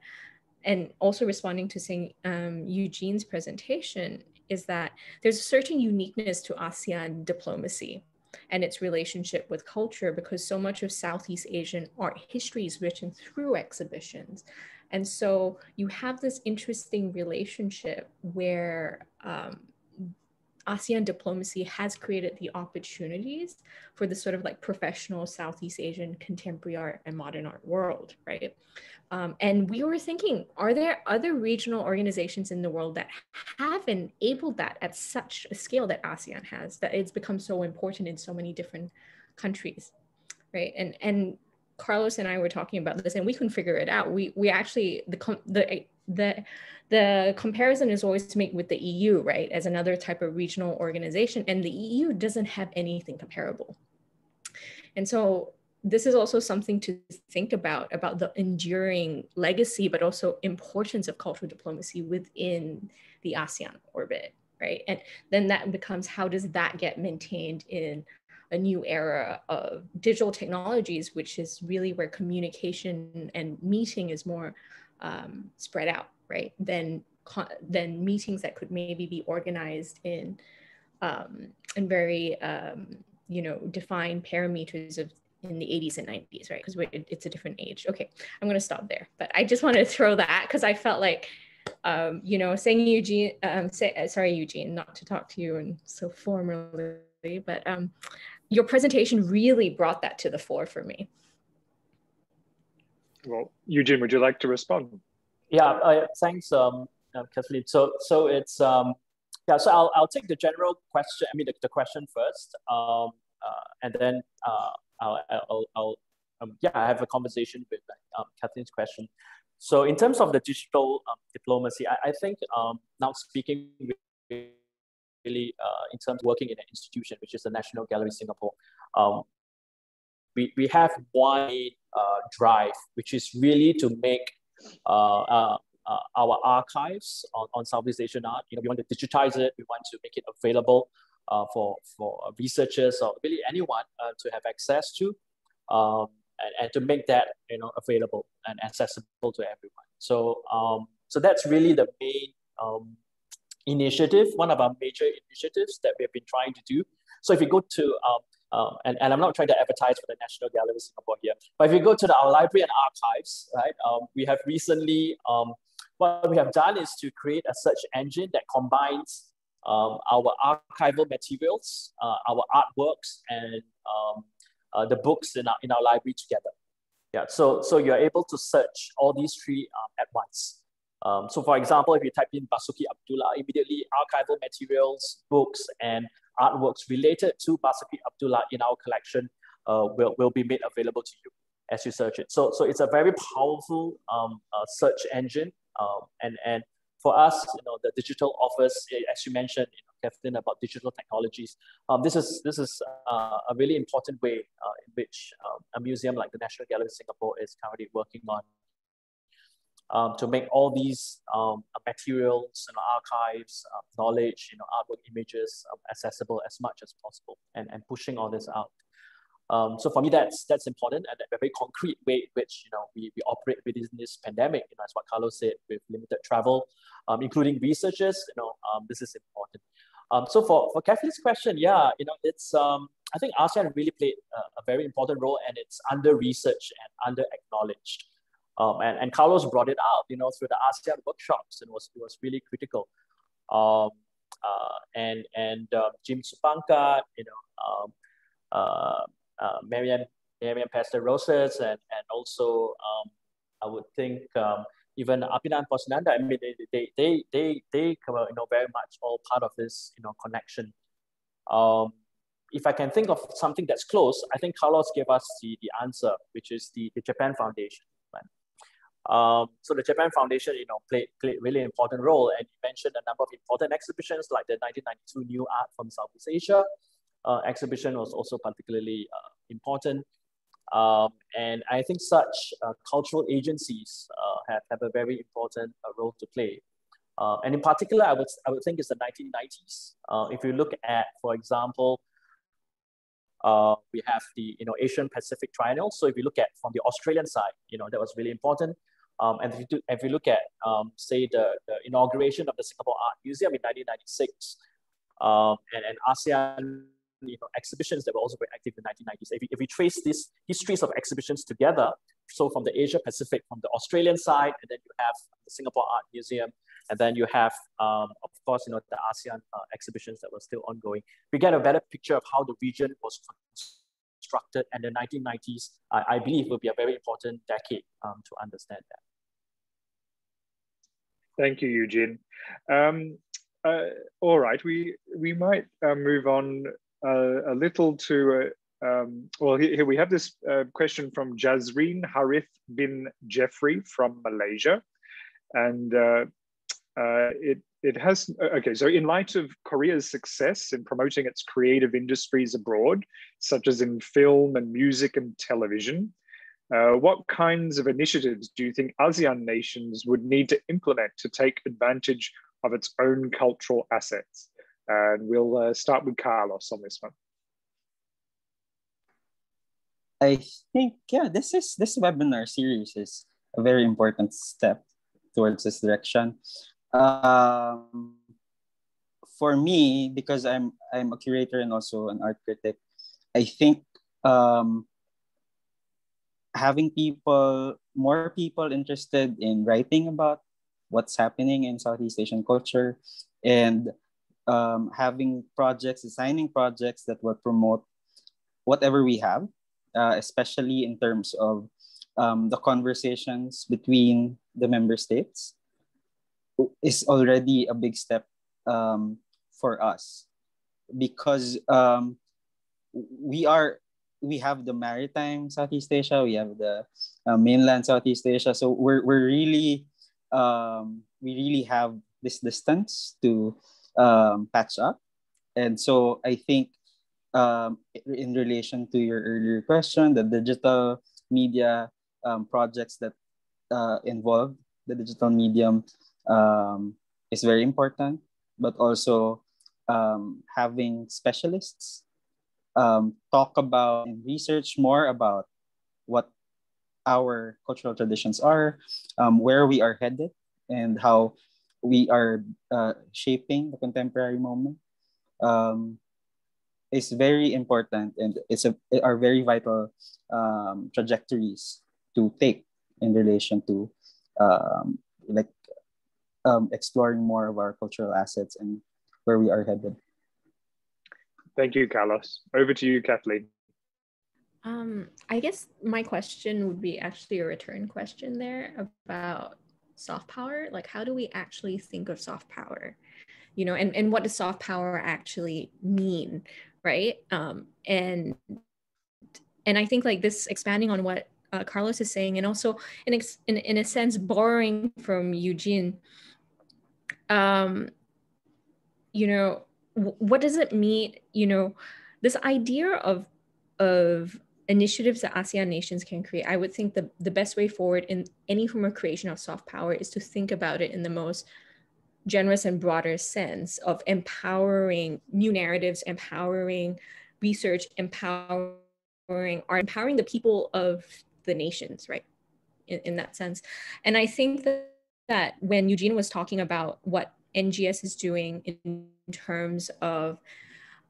and also responding to Seng um, Yu Jin's presentation, is that there's a certain uniqueness to ASEAN diplomacy and its relationship with culture, because so much of Southeast Asian art history is written through exhibitions. And so you have this interesting relationship where um, ASEAN diplomacy has created the opportunities for the sort of like professional Southeast Asian contemporary art and modern art world, right? Um, and we were thinking, are there other regional organizations in the world that have enabled that at such a scale that ASEAN has, that it's become so important in so many different countries, right? And and Carlos and I were talking about this, and we couldn't figure it out. We we actually, the the The, the comparison is always made with the E U, right, as another type of regional organization, and the E U doesn't have anything comparable. And so this is also something to think about, about the enduring legacy, but also importance of cultural diplomacy within the ASEAN orbit, right? And then that becomes, how does that get maintained in a new era of digital technologies, which is really where communication and meeting is more Um, spread out, right? Then, then meetings that could maybe be organized in um, in very um, you know, defined parameters of in the eighties and nineties, right? Because it's a different age. Okay, I'm going to stop there, but I just wanted to throw that because I felt like um, you know, saying Eugene, um, say, uh, sorry Eugene, not to talk to you and so formally, but um, your presentation really brought that to the fore for me. Well, Eugene, would you like to respond? Yeah, uh, thanks, um, Kathleen. So, so it's um, yeah. So I'll I'll take the general question. I mean, the, the question first, um, uh, and then uh, I'll I'll, I'll um, yeah, I have a conversation with um, Kathleen's question. So in terms of the digital um, diplomacy, I, I think um, now speaking with really uh, in terms of working in an institution, which is the National Gallery Singapore, um, we we have wide uh, drive, which is really to make uh, uh, uh, our archives on, on Southeast Asian art. You know, we want to digitize it. We want to make it available uh, for for researchers or really anyone uh, to have access to, um, and, and to make that you know available and accessible to everyone. So um, so that's really the main um, initiative, one of our major initiatives that we have been trying to do. So if you go to um, Um, and, and I'm not trying to advertise for the National Gallery Singapore here, but if you go to the, our library and archives, right, um, we have recently, um, what we have done is to create a search engine that combines um, our archival materials, uh, our artworks, and um, uh, the books in our, in our library together. Yeah, so, so you're able to search all these three um, at once. Um, so for example, if you type in Basuki Abdullah, immediately archival materials, books, and artworks related to Basuki Abdullah in our collection uh, will, will be made available to you as you search it. So, so it's a very powerful um, uh, search engine. Um, and, and for us, you know, the digital offers, as you mentioned, you know, Kathleen, about digital technologies, um, this is, this is uh, a really important way uh, in which um, a museum like the National Gallery of Singapore is currently working on. Um, to make all these um, materials and archives, uh, knowledge, you know, artwork, images um, accessible as much as possible, and, and pushing all this out. Um, so for me, that's that's important, and a very concrete way in which you know we, we operate within this pandemic. You know, as what Carlos said, with limited travel, um, including researchers, you know, um, this is important. Um, so for for Kathleen's question, yeah, you know, it's um, I think ASEAN really played a, a very important role, and it's under researched and under acknowledged. Um, and, and Carlos brought it out, you know, through the ASEAN workshops, and it was, it was really critical. Um, uh, and and uh, Jim Supanka, you know, um, uh, uh, Marianne, Marianne Paster-Roses, and, and also, um, I would think, um, even Apinan Poshyananda, I mean, they, they, they, they, they, you know, very much all part of this, you know, connection. Um, if I can think of something that's close, I think Carlos gave us the, the answer, which is the, the Japan Foundation. Um, so the Japan Foundation, you know, played, played a really important role, and you mentioned a number of important exhibitions like the nineteen ninety-two New Art from Southeast Asia uh, exhibition was also particularly uh, important. Um, and I think such uh, cultural agencies uh, have, have a very important uh, role to play. Uh, and in particular, I would, I would think it's the nineteen nineties. Uh, if you look at, for example, Uh, we have the you know Asian Pacific Triennial. So if you look at from the Australian side, you know that was really important. Um, and if you, do, if you look at um, say the, the inauguration of the Singapore Art Museum in nineteen ninety-six, um, and, and ASEAN you know exhibitions that were also very active in the nineteen nineties. If you, if we trace these histories of exhibitions together, so from the Asia Pacific, from the Australian side, and then you have the Singapore Art Museum. And then you have, um, of course, you know, the ASEAN uh, exhibitions that were still ongoing. We get a better picture of how the region was constructed, and the nineteen nineties, I, I believe, will be a very important decade um, to understand that. Thank you, Eugene. Um, uh, all right, we, we might uh, move on uh, a little to, uh, um, well, here we have this uh, question from Jazreen Harith bin Jeffrey from Malaysia. And uh, Uh, it, it has, okay, so in light of Korea's success in promoting its creative industries abroad, such as in film and music and television, uh, what kinds of initiatives do you think ASEAN nations would need to implement to take advantage of its own cultural assets? And we'll uh, start with Carlos on this one. I think, yeah, this, is, this webinar series is a very important step towards this direction. Um, for me, because I'm I'm a curator and also an art critic, I think um, having people, more people interested in writing about what's happening in Southeast Asian culture, and um, having projects, designing projects that will promote whatever we have, uh, especially in terms of um, the conversations between the member states, is already a big step um, for us, because um, we are we have the maritime Southeast Asia, we have the uh, mainland Southeast Asia, so we're we're really um, we really have this distance to um, patch up, and so I think um, in relation to your earlier question, the digital media um, projects that uh, involve the digital medium um, is very important, but also um, having specialists um, talk about and research more about what our cultural traditions are, um, where we are headed, and how we are uh, shaping the contemporary moment um, is very important, and it's a, it are very vital um, trajectories to take in relation to um, like um, exploring more of our cultural assets and where we are headed. Thank you, Carlos. Over to you, Kathleen. Um, I guess my question would be actually a return question there about soft power. Like, how do we actually think of soft power? You know, and, and what does soft power actually mean, right? Um, and and I think like this, expanding on what uh, Carlos is saying, and also in ex in, in a sense borrowing from Yu Jin, um, you know, what does it mean? You know, this idea of of initiatives that ASEAN nations can create, I would think the, the best way forward in any form of creation of soft power is to think about it in the most generous and broader sense of empowering new narratives, empowering research, empowering art, empowering the people of the nations, right? In, in that sense. And I think that, that when Eugene was talking about what N G S is doing in terms of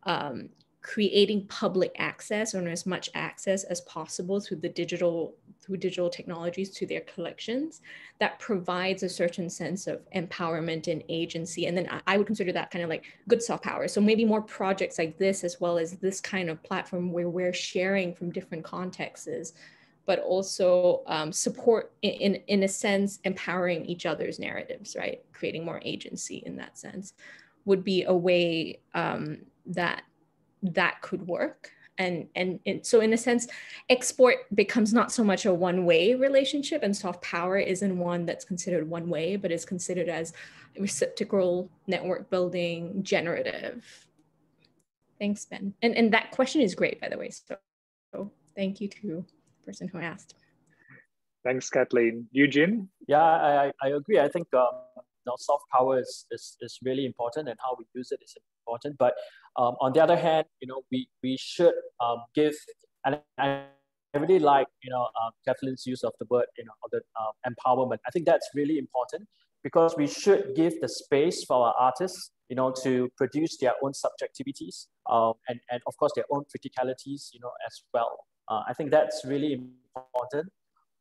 um, creating public access or as much access as possible through the digital through digital technologies to their collections, that provides a certain sense of empowerment and agency. And then I would consider that kind of like good soft power. So maybe more projects like this, as well as this kind of platform where we're sharing from different contexts, but also um, support in, in, in a sense, empowering each other's narratives, right? Creating more agency in that sense would be a way um, that that could work. And, and, and so in a sense, export becomes not so much a one-way relationship, and soft power isn't one that's considered one way, but is considered as reciprocal, network building, generative. Thanks, Ben. And, and that question is great, by the way. So, so thank you to the person who asked. Thanks, Kathleen. Eugene? Yeah, I, I agree. I think um, now soft power is, is, is really important, and how we use it is important. But um, on the other hand, you know, we, we should um, give, and I really like, you know, uh, Kathleen's use of the word, you know, the uh, empowerment. I think that's really important, because we should give the space for our artists, you know, to produce their own subjectivities um, and, and of course their own criticalities, you know, as well. Uh, I think that's really important.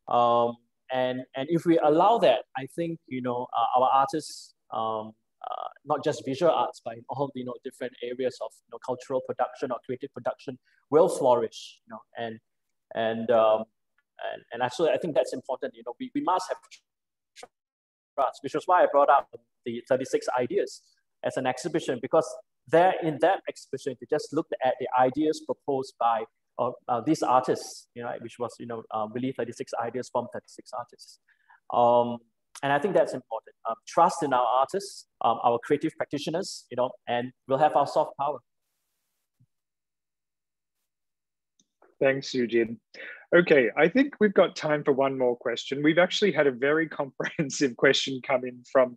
Um, and, and if we allow that, I think, you know, uh, our artists, um, Uh, not just visual arts, but in all you know different areas of you know, cultural production or creative production, will flourish. You know, and and um, and, and actually, I think that's important. You know, we, we must have trust, which is why I brought up the thirty-six ideas as an exhibition, because there in that exhibition they just looked at the ideas proposed by uh, uh, these artists. You know, which was you know uh, really thirty-six ideas from thirty-six artists. Um, And I think that's important. Um, trust in our artists, um, our creative practitioners, you know, and we'll have our soft power. Thanks, Eugene. Okay, I think we've got time for one more question. We've actually had a very comprehensive question come in from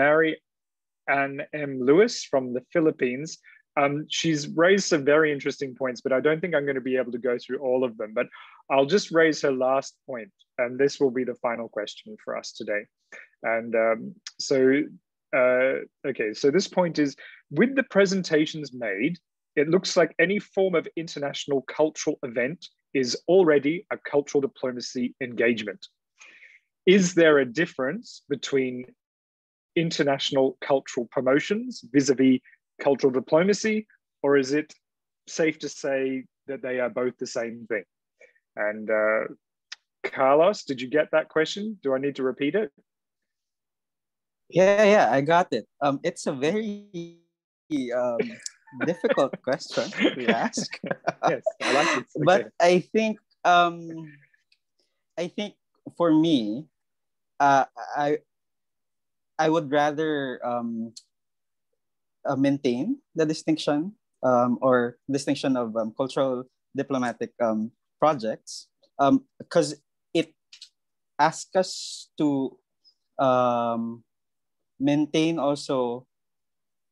Marianne M. Lewis from the Philippines. Um, she's raised some very interesting points, but I don't think I'm going to be able to go through all of them, but I'll just raise her last point, and this will be the final question for us today. And um, so, uh, okay, so this point is, with the presentations made, it looks like any form of international cultural event is already a cultural diplomacy engagement. Is there a difference between international cultural promotions vis-a-vis cultural diplomacy, or is it safe to say that they are both the same thing. And uh, Carlos, did you get that question? Do I need to repeat it? Yeah, yeah, I got it. Um, it's a very um, difficult question to ask. Yes, I like it. Okay. But I think, um, I think for me, uh, I, I would rather um, uh, maintain the distinction um, or distinction of um, cultural diplomatic um, projects, because um, it asks us to um, maintain also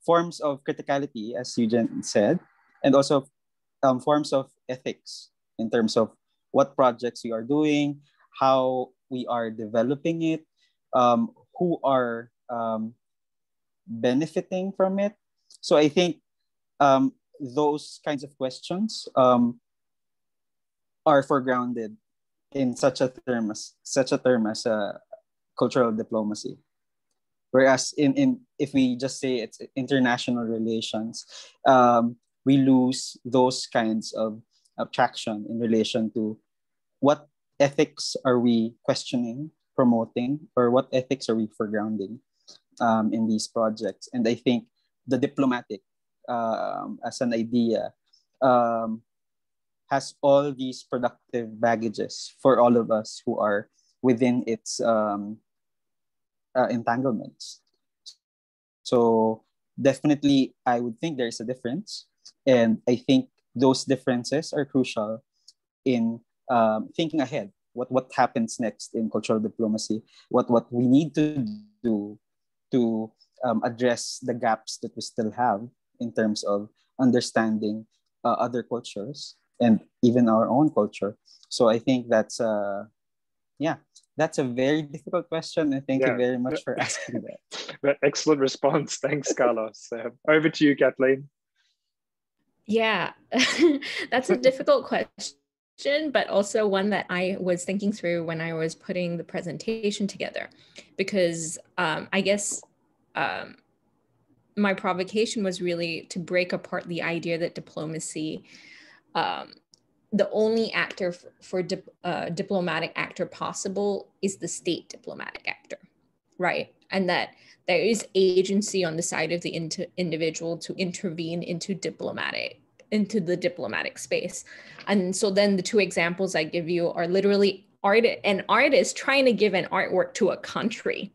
forms of criticality, as Eugen said, and also um, forms of ethics in terms of what projects we are doing, how we are developing it, um, who are um, benefiting from it. So I think um, those kinds of questions um, are foregrounded in such a term as such a term as uh, cultural diplomacy. Whereas in, in if we just say it's international relations, um, we lose those kinds of attraction in relation to what ethics are we questioning, promoting, or what ethics are we foregrounding um, in these projects. And I think the diplomatic um, as an idea um, has all these productive baggages for all of us who are within its um, Uh, entanglements. So definitely, I would think there is a difference, and I think those differences are crucial in um, thinking ahead. What what happens next in cultural diplomacy? What what we need to do to um, address the gaps that we still have in terms of understanding uh, other cultures and even our own culture. So I think that's uh, yeah. That's a very difficult question, and thank yeah. you very much for asking that. That excellent response. Thanks, Carlos. Uh, over to you, Kathleen. Yeah, that's a difficult question, but also one that I was thinking through when I was putting the presentation together, because um, I guess um, my provocation was really to break apart the idea that diplomacy um, the only actor for, for dip, uh, diplomatic actor possible is the state diplomatic actor, right? And that there is agency on the side of the inter individual to intervene into diplomatic, into the diplomatic space. And so then the two examples I give you are literally art, an artist trying to give an artwork to a country.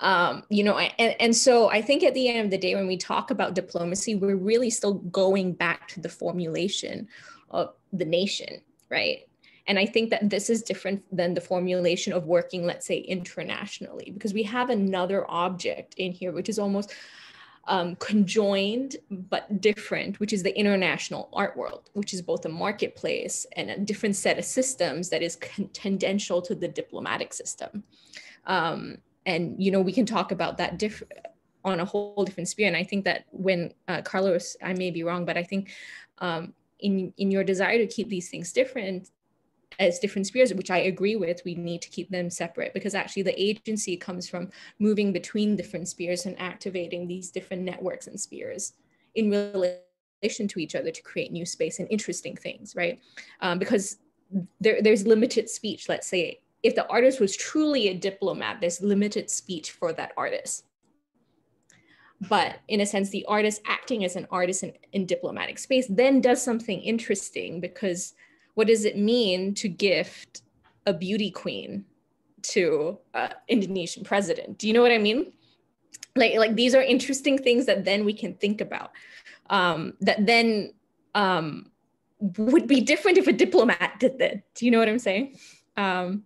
Um, you know, and, and so I think at the end of the day, when we talk about diplomacy, we're really still going back to the formulation of the nation, right? And I think that this is different than the formulation of working, let's say, internationally, because we have another object in here, which is almost um, conjoined, but different, which is the international art world, which is both a marketplace and a different set of systems that is tendential to the diplomatic system. Um, And, you know, we can talk about that diff on a whole different sphere. And I think that when uh, Carlos, I may be wrong, but I think um, in, in your desire to keep these things different as different spheres, which I agree with, we need to keep them separate, because actually the agency comes from moving between different spheres and activating these different networks and spheres in relation to each other to create new space and interesting things, right? Um, because there, there's limited speech, let's say. If the artist was truly a diplomat, there's limited speech for that artist. But in a sense, the artist acting as an artist in, in diplomatic space then does something interesting, because what does it mean to gift a beauty queen to an uh, Indonesian president? Do you know what I mean? Like, like these are interesting things that then we can think about, um, that then um, would be different if a diplomat did that. Do you know what I'm saying? Um,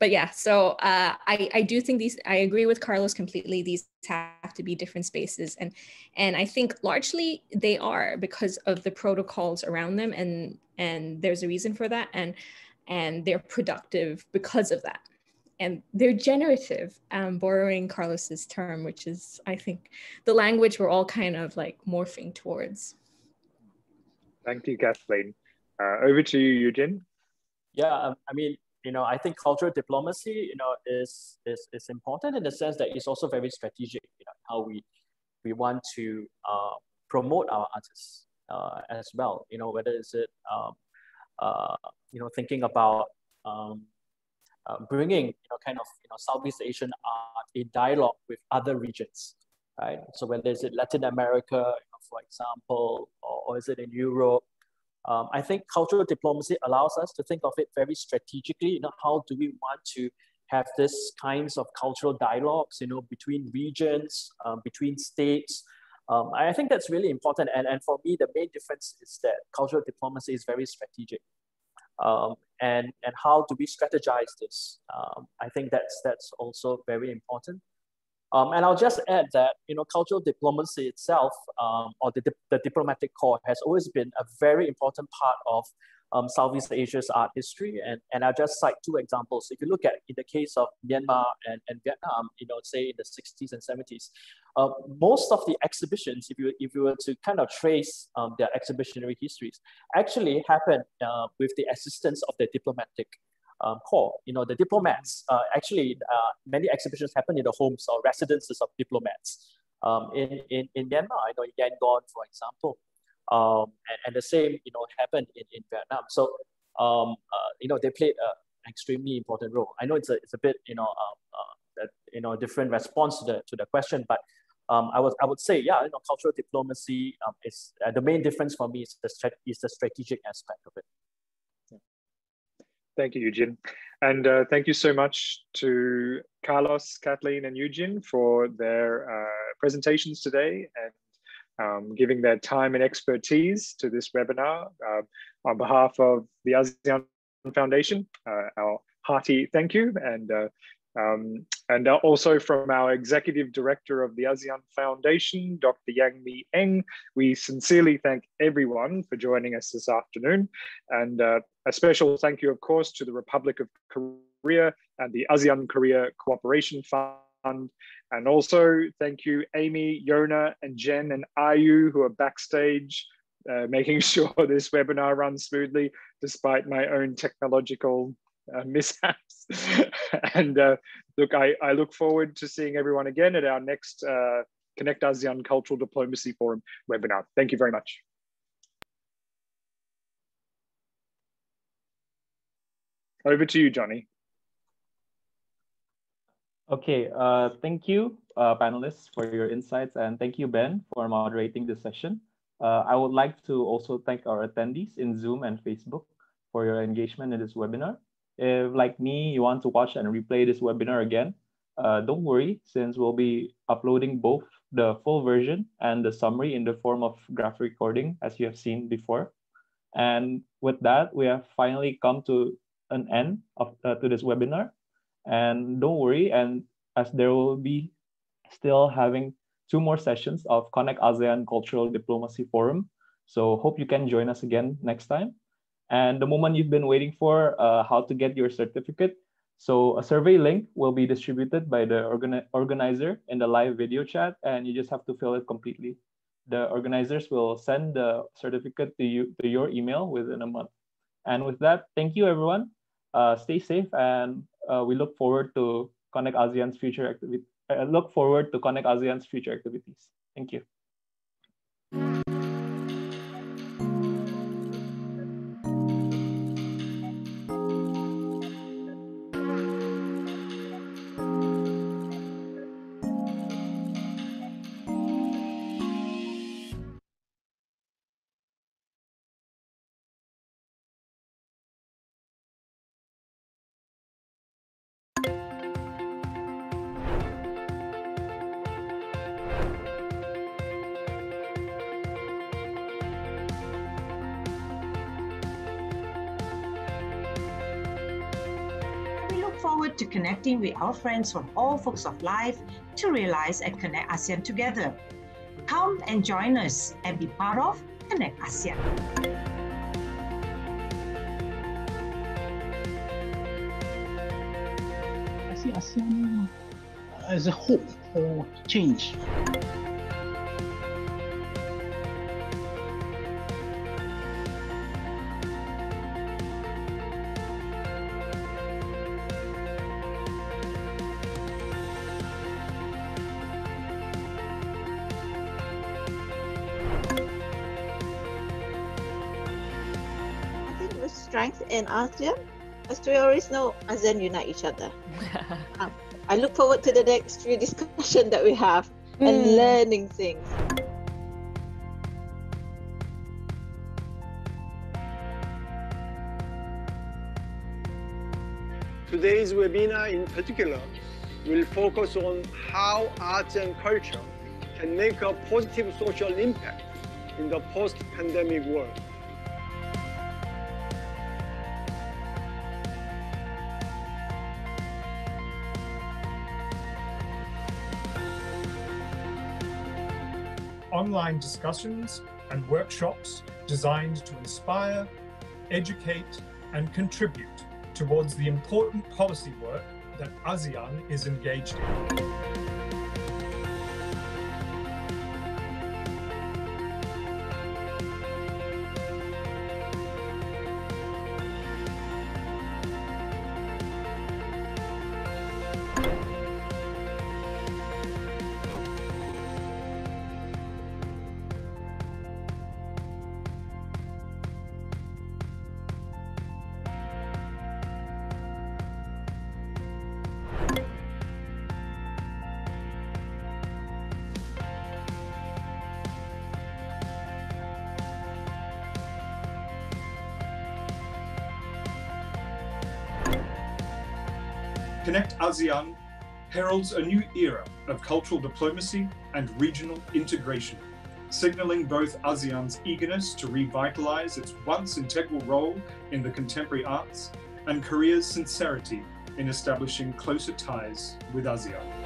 but yeah, so uh, I, I do think these, I agree with Carlos completely, these have to be different spaces. And, and I think largely they are, because of the protocols around them, and, and there's a reason for that, and, and they're productive because of that. And they're generative, um, borrowing Carlos's term, which is, I think, the language we're all kind of like morphing towards. Thank you, Kathleen. Uh, over to you, Youn Yuh-jung. Yeah, I mean, you know, I think cultural diplomacy, you know, is, is, is important in the sense that it's also very strategic, you know, how we, we want to uh, promote our artists, uh, as well. You know, whether is it, um, uh, you know, thinking about um, uh, bringing, you know, kind of, you know, Southeast Asian art in dialogue with other regions, right? So whether is it Latin America, you know, for example, or, or is it in Europe? Um, I think cultural diplomacy allows us to think of it very strategically. You know, how do we want to have this kinds of cultural dialogues, you know, between regions, um, between states? Um, I think that's really important. And, and for me, the main difference is that cultural diplomacy is very strategic. Um, and, and how do we strategize this? Um, I think that's, that's also very important. Um, and I'll just add that, you know, cultural diplomacy itself, um, or the, the diplomatic corps, has always been a very important part of um, Southeast Asia's art history. And, and I'll just cite two examples. If you look at, in the case of Myanmar and, and Vietnam, you know, say in the sixties and seventies, uh, most of the exhibitions, if you, if you were to kind of trace um, their exhibitionary histories, actually happened uh, with the assistance of the diplomatic Um, core. You know, the diplomats, uh, actually uh, many exhibitions happen in the homes or residences of diplomats um, in, in, in Myanmar, you know, in Yangon, for example. Um, and, and the same, you know, happened in, in Vietnam. So, um, uh, you know, they played a, an extremely important role. I know it's a, it's a bit, you know, um, uh, uh, you know, different response to the, to the question, but um, I, was, I would say, yeah, you know, cultural diplomacy um, is, uh, the main difference for me is the, is the strategic aspect of it. Thank you, Yu Jin. And uh, thank you so much to Carlos, Kathleen, and Yu Jin for their uh, presentations today and um, giving their time and expertise to this webinar. Uh, on behalf of the ASEAN Foundation, uh, our hearty thank you. And, uh, um, and also from our Executive Director of the ASEAN Foundation, Doctor Yang Mi Eng, we sincerely thank everyone for joining us this afternoon. And uh, a special thank you, of course, to the Republic of Korea and the ASEAN Korea Cooperation Fund. And also thank you, Amy, Yona, and Jen, and Ayu, who are backstage uh, making sure this webinar runs smoothly, despite my own technological uh, mishaps. And uh, look, I, I look forward to seeing everyone again at our next uh, Connect ASEAN Cultural Diplomacy Forum webinar. Thank you very much. Over to you, Johnny. Okay, uh, thank you, uh, panelists, for your insights. And thank you, Ben, for moderating this session. Uh, I would like to also thank our attendees in Zoom and Facebook for your engagement in this webinar. If, like me, you want to watch and replay this webinar again, uh, don't worry, since we'll be uploading both the full version and the summary in the form of graph recording, as you have seen before. And with that, we have finally come to an end of, uh, to this webinar. And don't worry, and as there will be still having two more sessions of Connect ASEAN Cultural Diplomacy Forum. So hope you can join us again next time. And the moment you've been waiting for, uh, how to get your certificate. So a survey link will be distributed by the organ organizer in the live video chat, and you just have to fill it completely. The organizers will send the certificate to you, to your email within a month. And with that, thank you, everyone. Uh, stay safe, and uh, we look forward to Connect ASEAN's future activity. Uh, look forward to Connect ASEAN's future activities. Thank you. Forward to connecting with our friends from all walks of life to realize and connect ASEAN together. Come and join us and be part of Connect ASEAN. I see ASEAN as a hope for change. strength in ASEAN. As we always know, ASEAN unite each other. um, I look forward to the next few discussion that we have mm. and learning things. Today's webinar in particular will focus on how arts and culture can make a positive social impact in the post-pandemic world. Online discussions and workshops designed to inspire, educate, and contribute towards the important policy work that ASEAN is engaged in. Connect ASEAN heralds a new era of cultural diplomacy and regional integration, signalling both ASEAN's eagerness to revitalise its once integral role in the contemporary arts and Korea's sincerity in establishing closer ties with ASEAN.